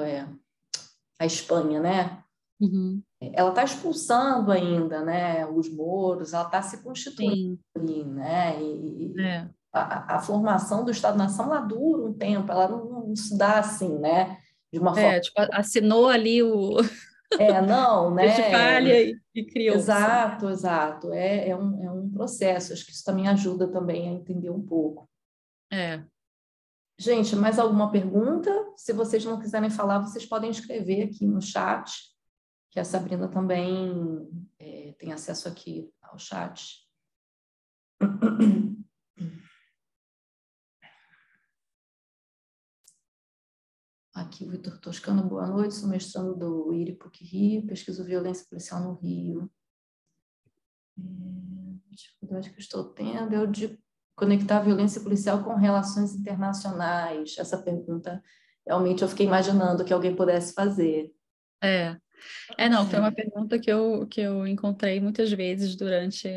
a Espanha, né? Uhum. Ela está expulsando ainda, né, os mouros, ela está se constituindo, ali, né? A formação do Estado-nação, ela dura um tempo, ela não se dá assim, né? De uma forma... tipo, assinou ali o... não, né? Espalha e criou. Exato, exato. É um processo. Acho que isso também ajuda também a entender um pouco. Gente, mais alguma pergunta? Se vocês não quiserem falar, vocês podem escrever aqui no chat, que a Sabrina também tem acesso aqui ao chat. Aqui, Vitor Toscano, boa noite, sou mestrando do Iripuc Rio, pesquiso violência policial no Rio. A dificuldade que eu estou tendo é de conectar a violência policial com relações internacionais. Essa pergunta, realmente, eu fiquei imaginando que alguém pudesse fazer. Não, foi uma pergunta que eu encontrei muitas vezes durante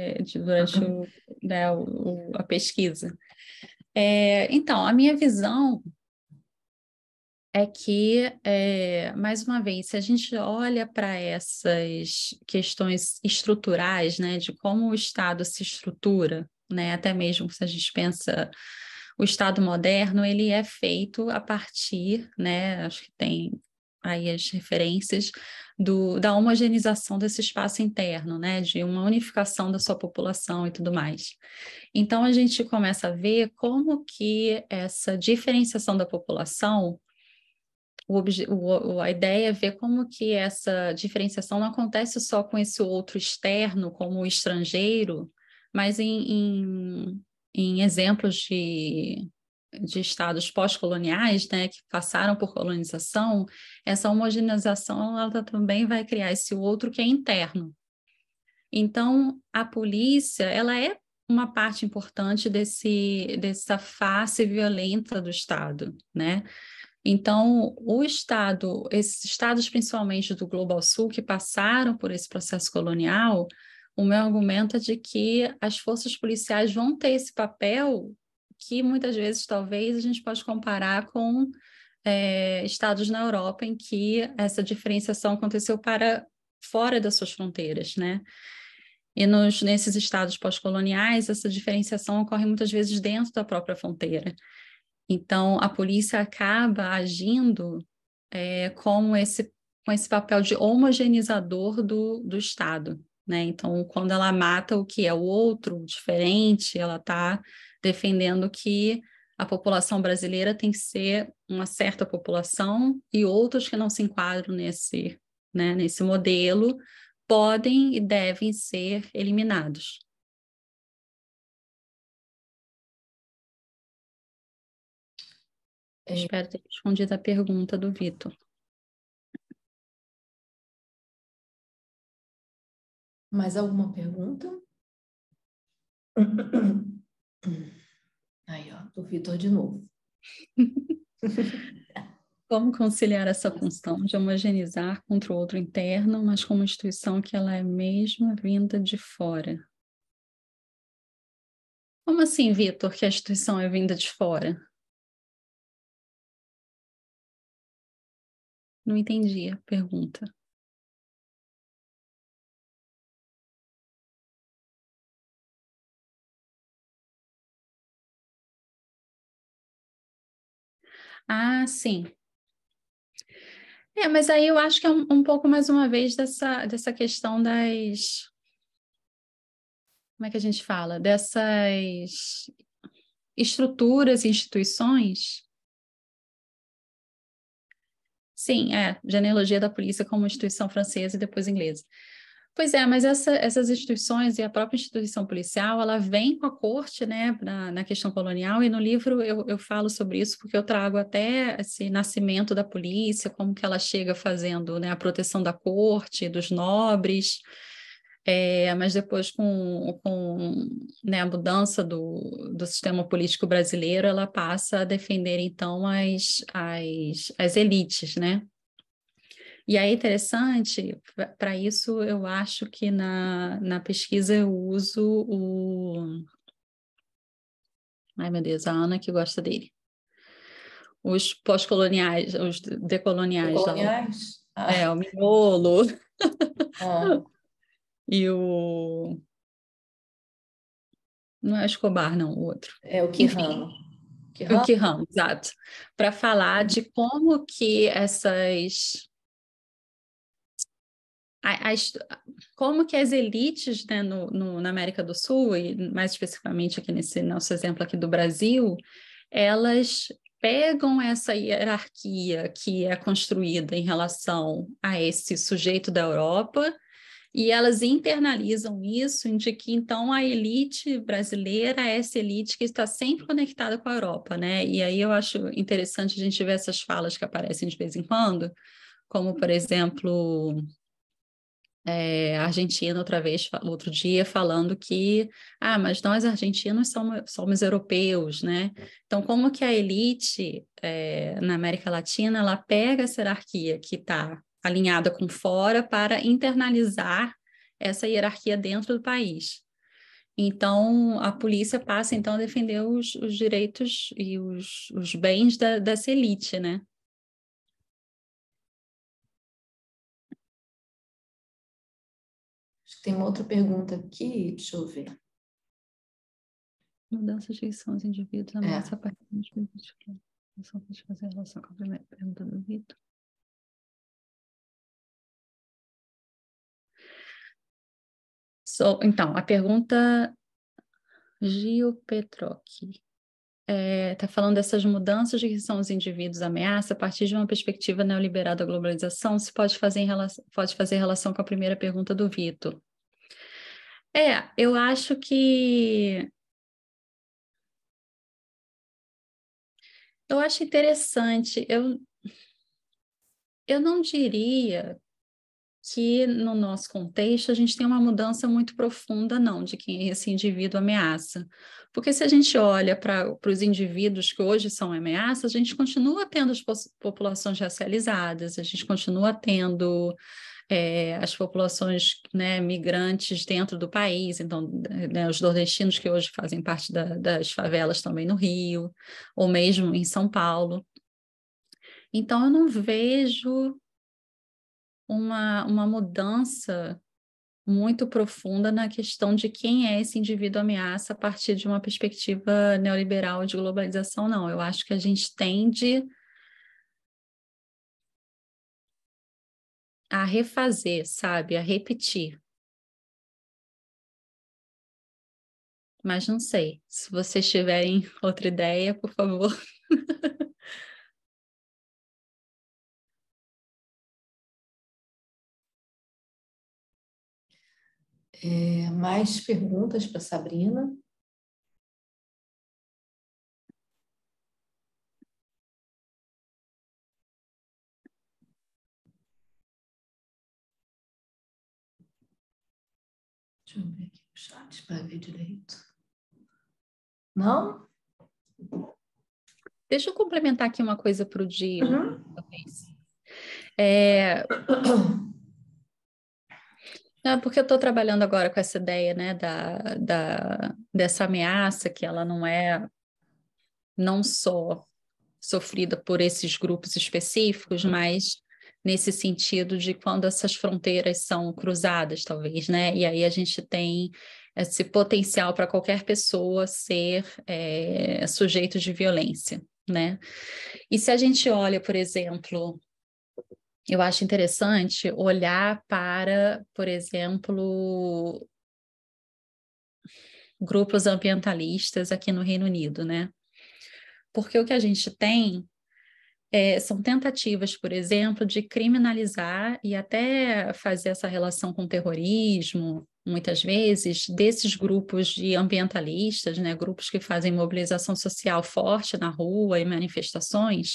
a pesquisa. Então, a minha visão é que, mais uma vez, se a gente olha para essas questões estruturais, né, de como o Estado se estrutura, né, até mesmo se a gente pensa o Estado moderno, ele é feito a partir, né, acho que tem aí as referências, da homogeneização desse espaço interno, né, de uma unificação da sua população e tudo mais. Então, a gente começa a ver como que essa diferenciação da população, a ideia é ver como que essa diferenciação não acontece só com esse outro externo, como o estrangeiro, mas em exemplos de estados pós-coloniais, né, que passaram por colonização, essa homogeneização ela também vai criar esse outro que é interno. Então, a polícia ela é uma parte importante dessa face violenta do Estado, né? Então, esses estados, principalmente do Global Sul, que passaram por esse processo colonial, o meu argumento é de que as forças policiais vão ter esse papel que muitas vezes, talvez, a gente pode comparar com estados na Europa em que essa diferenciação aconteceu para fora das suas fronteiras, né? E nesses estados pós-coloniais, essa diferenciação ocorre muitas vezes dentro da própria fronteira. Então, a polícia acaba agindo com esse papel de homogeneizador do Estado, né? Então, quando ela mata o que é o outro, diferente, ela está defendendo que a população brasileira tem que ser uma certa população e outros que não se enquadram nesse, né, nesse modelo podem e devem ser eliminados. Espero ter respondido a pergunta do Vitor. Mais alguma pergunta? Aí, ó, do Vitor de novo. Como conciliar essa função de homogeneizar contra o outro interno, mas com uma instituição que ela é mesmo vinda de fora? Como assim, Vitor, que a instituição é vinda de fora? Não entendi a pergunta. Ah, sim. Mas aí eu acho que é um pouco mais uma vez dessa questão das... Como é que a gente fala? Dessas estruturas e instituições... Sim, genealogia da polícia como instituição francesa e depois inglesa. Pois mas essas instituições e a própria instituição policial, ela vem com a corte, né, na questão colonial, e no livro eu falo sobre isso, porque eu trago até esse nascimento da polícia, como que ela chega fazendo, né, a proteção da corte, dos nobres, mas depois com né, a mudança do sistema político brasileiro, ela passa a defender, então, as elites, né? E aí, interessante, para isso, eu acho que na pesquisa eu uso Ai, meu Deus, a Ana que gosta dele. Os pós-coloniais, os decoloniais. Decoloniais? Ah. É, o Miolo. Ah. E o... Não é Escobar, não, o outro. É o Quijano. Quijano? O Quijano, exato. Para falar de como que essas... como que as elites, né, na América do Sul, e mais especificamente aqui nesse nosso exemplo aqui do Brasil, elas pegam essa hierarquia que é construída em relação a esse sujeito da Europa e elas internalizam isso, de que então a elite brasileira é essa elite que está sempre conectada com a Europa, né? E aí eu acho interessante a gente ver essas falas que aparecem de vez em quando, como, por exemplo... a Argentina, outro dia, falando que, mas nós argentinos somos europeus, né? Então, como que a elite na América Latina, ela pega essa hierarquia que está alinhada com fora para internalizar essa hierarquia dentro do país. Então, a polícia passa, então, a defender os direitos e os bens dessa elite, né? Tem uma outra pergunta aqui, deixa eu ver. Mudança de ação aos indivíduos, nossa parte dos indivíduos que são fazer relação com a primeira pergunta do Vitor. Então, a pergunta Gil Petrocchi está falando dessas mudanças de que são os indivíduos ameaça a partir de uma perspectiva neoliberal da globalização, se pode fazer relação com a primeira pergunta do Vitor. Eu acho que... Eu acho interessante, eu não diria que no nosso contexto a gente tem uma mudança muito profunda, não, de quem esse indivíduo ameaça. Porque se a gente olha para os indivíduos que hoje são ameaças, a gente continua tendo as populações racializadas, a gente continua tendo... as populações, né, migrantes dentro do país, então, né, os nordestinos que hoje fazem parte das favelas também no Rio, ou mesmo em São Paulo. Então, eu não vejo uma mudança muito profunda na questão de quem é esse indivíduo ameaça a partir de uma perspectiva neoliberal de globalização, não. Eu acho que a gente tende... a refazer, sabe? A repetir. Mas não sei. Se vocês tiverem outra ideia, por favor. Mais perguntas para Sabrina? Deixa eu ver aqui o chat para ver direito. Não? Deixa eu complementar aqui uma coisa para o dia. Uhum. Porque eu estou trabalhando agora com essa ideia, né, dessa ameaça, que ela não é não só sofrida por esses grupos específicos, mas... nesse sentido de quando essas fronteiras são cruzadas, talvez, né? E aí a gente tem esse potencial para qualquer pessoa ser sujeito de violência, né? E se a gente olha, por exemplo, eu acho interessante olhar para, por exemplo, grupos ambientalistas aqui no Reino Unido, né? Porque o que a gente tem... são tentativas, por exemplo, de criminalizar e até fazer essa relação com o terrorismo, muitas vezes, desses grupos de ambientalistas, né, grupos que fazem mobilização social forte na rua e manifestações,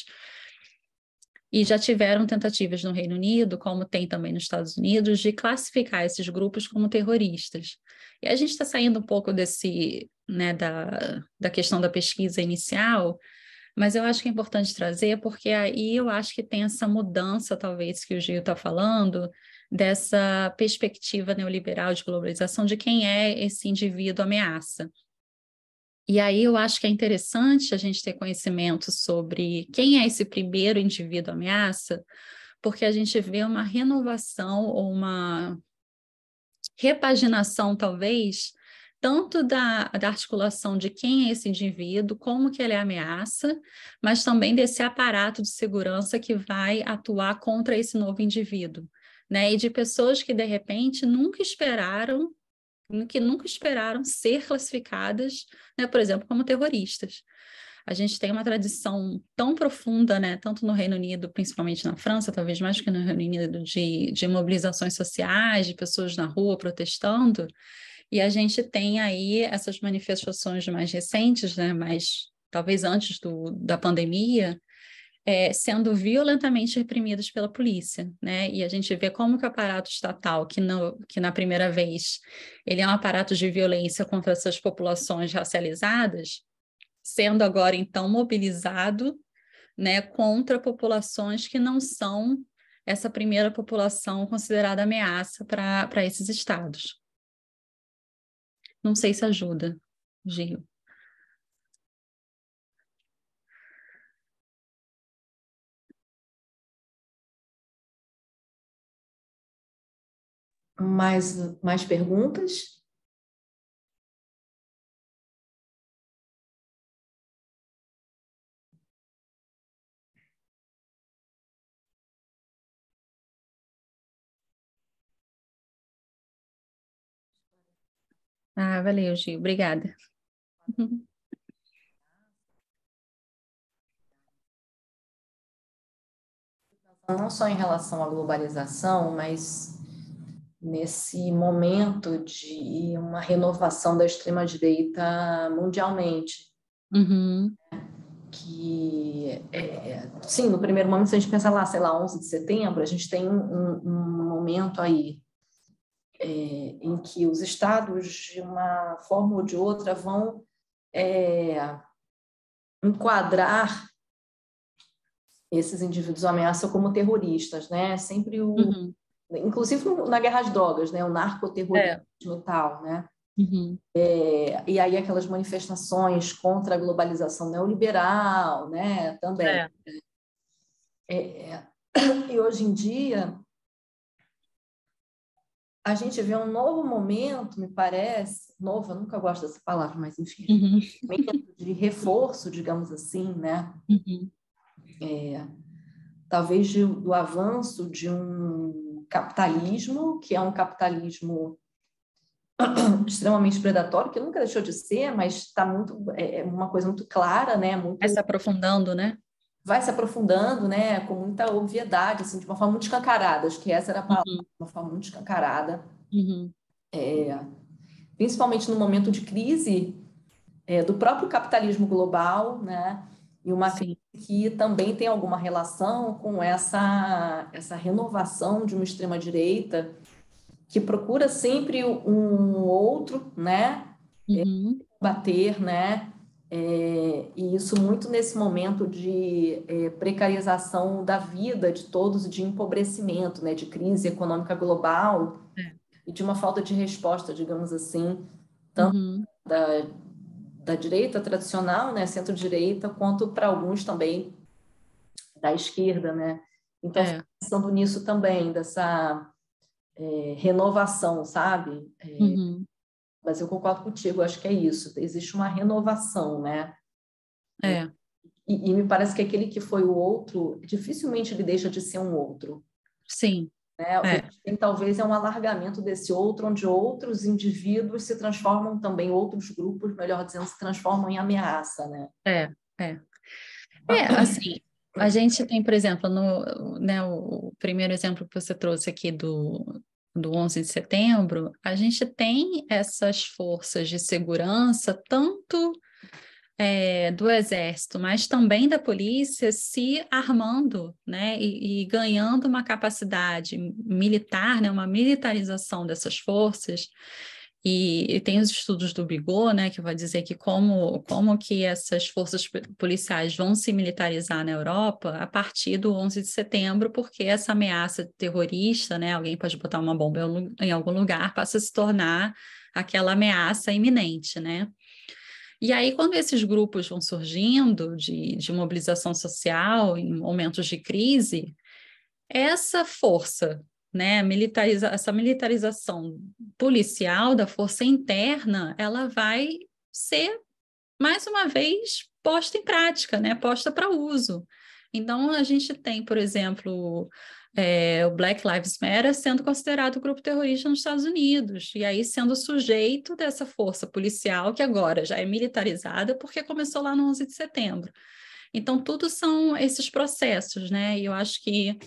e já tiveram tentativas no Reino Unido, como tem também nos Estados Unidos, de classificar esses grupos como terroristas. E a gente está saindo um pouco desse, né, da questão da pesquisa inicial, mas eu acho que é importante trazer, porque aí eu acho que tem essa mudança, talvez, que o Gil está falando, dessa perspectiva neoliberal de globalização de quem é esse indivíduo ameaça. E aí eu acho que é interessante a gente ter conhecimento sobre quem é esse primeiro indivíduo ameaça, porque a gente vê uma renovação ou uma repaginação, talvez, tanto da articulação de quem é esse indivíduo, como que ele é ameaça, mas também desse aparato de segurança que vai atuar contra esse novo indivíduo, né? E de pessoas que, de repente, nunca esperaram ser classificadas, né, por exemplo, como terroristas. A gente tem uma tradição tão profunda, né, tanto no Reino Unido, principalmente na França, talvez mais que no Reino Unido, de mobilizações sociais, de pessoas na rua protestando, e a gente tem aí essas manifestações mais recentes, né, mais talvez antes da pandemia, sendo violentamente reprimidas pela polícia, né? E a gente vê como que o aparato estatal, que na primeira vez ele é um aparato de violência contra essas populações racializadas, sendo agora então mobilizado, né, contra populações que não são essa primeira população considerada ameaça para esses estados. Não sei se ajuda, Gil. Mais perguntas? Ah, valeu, Gil. Obrigada. Não só em relação à globalização, mas nesse momento de uma renovação da extrema-direita mundialmente. Uhum. Que, sim, no primeiro momento, se a gente pensar lá, sei lá, 11 de setembro, a gente tem um momento aí em que os estados, de uma forma ou de outra, vão enquadrar esses indivíduos à ameaça como terroristas, né? Sempre o... Uhum. Inclusive na guerra às drogas, né? O narcoterrorismo e tal, né? Uhum. E aí aquelas manifestações contra a globalização neoliberal, né? Também. E hoje em dia a gente vê um novo momento, me parece, novo, eu nunca gosto dessa palavra, mas enfim, uhum. Momento de reforço, digamos assim, né? Uhum. Talvez do avanço de um capitalismo, que é um capitalismo extremamente predatório, que nunca deixou de ser, mas está muito, uma coisa muito clara, né? Muito, vai se aprofundando, né? Vai se aprofundando, né? Com muita obviedade, assim, de uma forma muito escancarada, acho que essa era a palavra, uhum. Uma forma muito escancarada. Uhum. Principalmente no momento de crise do próprio capitalismo global, né? E uma crise que também tem alguma relação com essa renovação de uma extrema-direita que procura sempre um outro, né? Uhum. Bater, né? E isso muito nesse momento de precarização da vida de todos, de empobrecimento, né? De crise econômica global e de uma falta de resposta, digamos assim, tanto uhum. da direita tradicional, né, centro-direita, quanto para alguns também da esquerda, né? Então, pensando nisso também, dessa renovação, sabe? Uhum. Mas eu concordo contigo, acho que é isso. Existe uma renovação, né? E me parece que aquele que foi o outro, dificilmente ele deixa de ser um outro. Sim. Né? E, talvez é um alargamento desse outro, onde outros indivíduos se transformam também, outros grupos, melhor dizendo, se transformam em ameaça, né? Assim, a gente tem, por exemplo, né, o primeiro exemplo que você trouxe aqui do 11 de setembro, a gente tem essas forças de segurança, tanto do exército, mas também da polícia se armando, né, e ganhando uma capacidade militar, né, uma militarização dessas forças, e tem os estudos do Bigot, né, que vai dizer que como que essas forças policiais vão se militarizar na Europa a partir do 11 de setembro, porque essa ameaça terrorista, né, alguém pode botar uma bomba em algum lugar, passa a se tornar aquela ameaça iminente, né? E aí, quando esses grupos vão surgindo de mobilização social em momentos de crise, essa força, né, essa militarização policial da força interna, ela vai ser, mais uma vez, posta em prática, né, posta para uso. Então, a gente tem, por exemplo, o Black Lives Matter sendo considerado grupo terrorista nos Estados Unidos, e aí sendo sujeito dessa força policial que agora já é militarizada porque começou lá no 11 de setembro. Então, tudo são esses processos, né? E eu acho que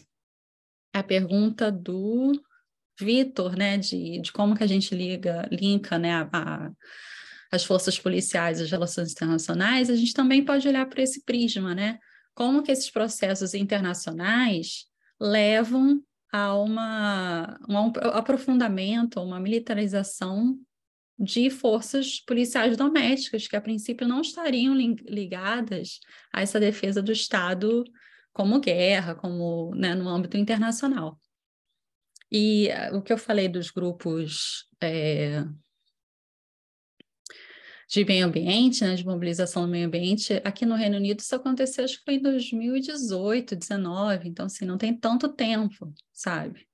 a pergunta do Vitor, né, de como que a gente linka, né, as forças policiais e as relações internacionais, a gente também pode olhar para esse prisma, né? Como que esses processos internacionais levam a um aprofundamento, uma militarização de forças policiais domésticas, que a princípio não estariam ligadas a essa defesa do Estado como guerra, como, né, no âmbito internacional. E o que eu falei dos grupos de meio ambiente, né, de mobilização do meio ambiente, aqui no Reino Unido isso aconteceu, acho que foi em 2018, 2019, então assim, não tem tanto tempo, sabe?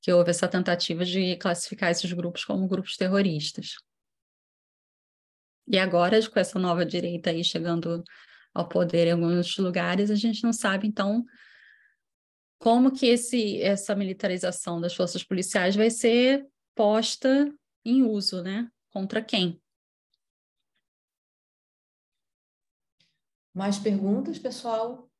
Que houve essa tentativa de classificar esses grupos como grupos terroristas. E agora, com essa nova direita aí chegando ao poder em alguns lugares, a gente não sabe, então, como que essa militarização das forças policiais vai ser posta em uso, né? Contra quem? Mais perguntas, pessoal?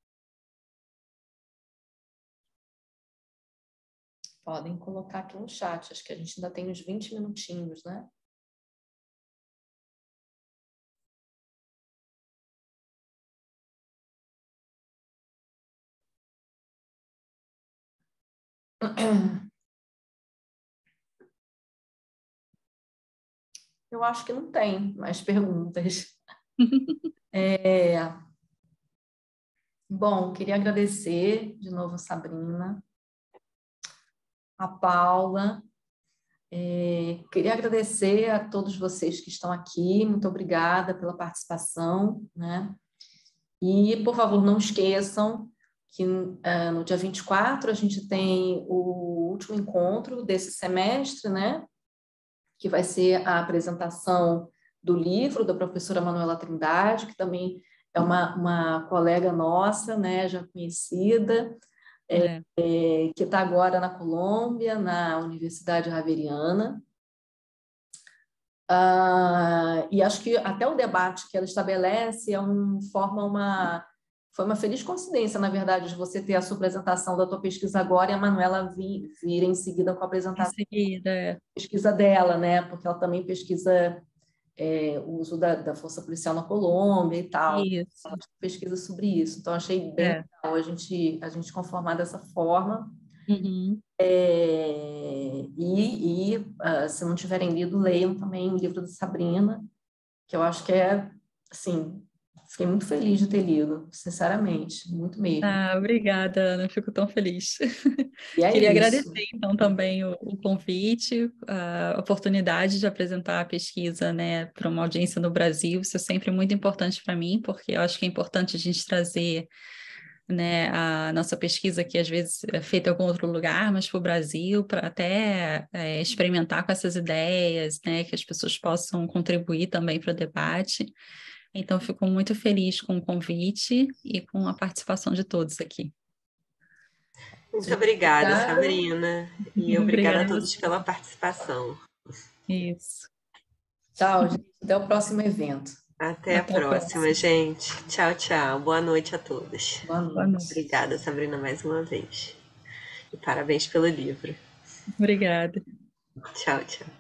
Podem colocar aqui no chat. Acho que a gente ainda tem uns 20 minutinhos, né? Eu acho que não tem mais perguntas. Bom, queria agradecer de novo a Sabrina, a Paula. Queria agradecer a todos vocês que estão aqui. Muito obrigada pela participação, né? E, por favor, não esqueçam que no dia 24 a gente tem o último encontro desse semestre, né? Que vai ser a apresentação do livro da professora Manuela Trindade, que também é uma colega nossa, né, já conhecida, que está agora na Colômbia, na Universidade Javeriana. E acho que até o debate que ela estabelece foi uma feliz coincidência, na verdade, de você ter a sua apresentação da tua pesquisa agora e a Manuela vir em seguida com a apresentação da pesquisa dela, né? Porque ela também pesquisa o uso da força policial na Colômbia e tal. Isso. Ela pesquisa sobre isso. Então, achei bem legal a gente conformar dessa forma. Uhum. Se não tiverem lido, leiam também o livro da Sabrina, que eu acho que é, assim... Fiquei muito feliz de ter lido, sinceramente, muito mesmo. Ah, obrigada, Ana, fico tão feliz. Queria agradecer, então, também o convite, a oportunidade de apresentar a pesquisa, né, para uma audiência no Brasil. Isso é sempre muito importante para mim, porque eu acho que é importante a gente trazer, né, a nossa pesquisa, que às vezes é feita em algum outro lugar, mas para o Brasil, para até experimentar com essas ideias, né, que as pessoas possam contribuir também para o debate. Então, fico muito feliz com o convite e com a participação de todos aqui. Muito obrigada, Sabrina. E obrigada a todos pela participação. Isso. Tchau, gente. Até o próximo evento. Até a próxima, gente. Tchau, tchau. Boa noite a todos. Boa noite. Obrigada, Sabrina, mais uma vez. E parabéns pelo livro. Obrigada. Tchau, tchau.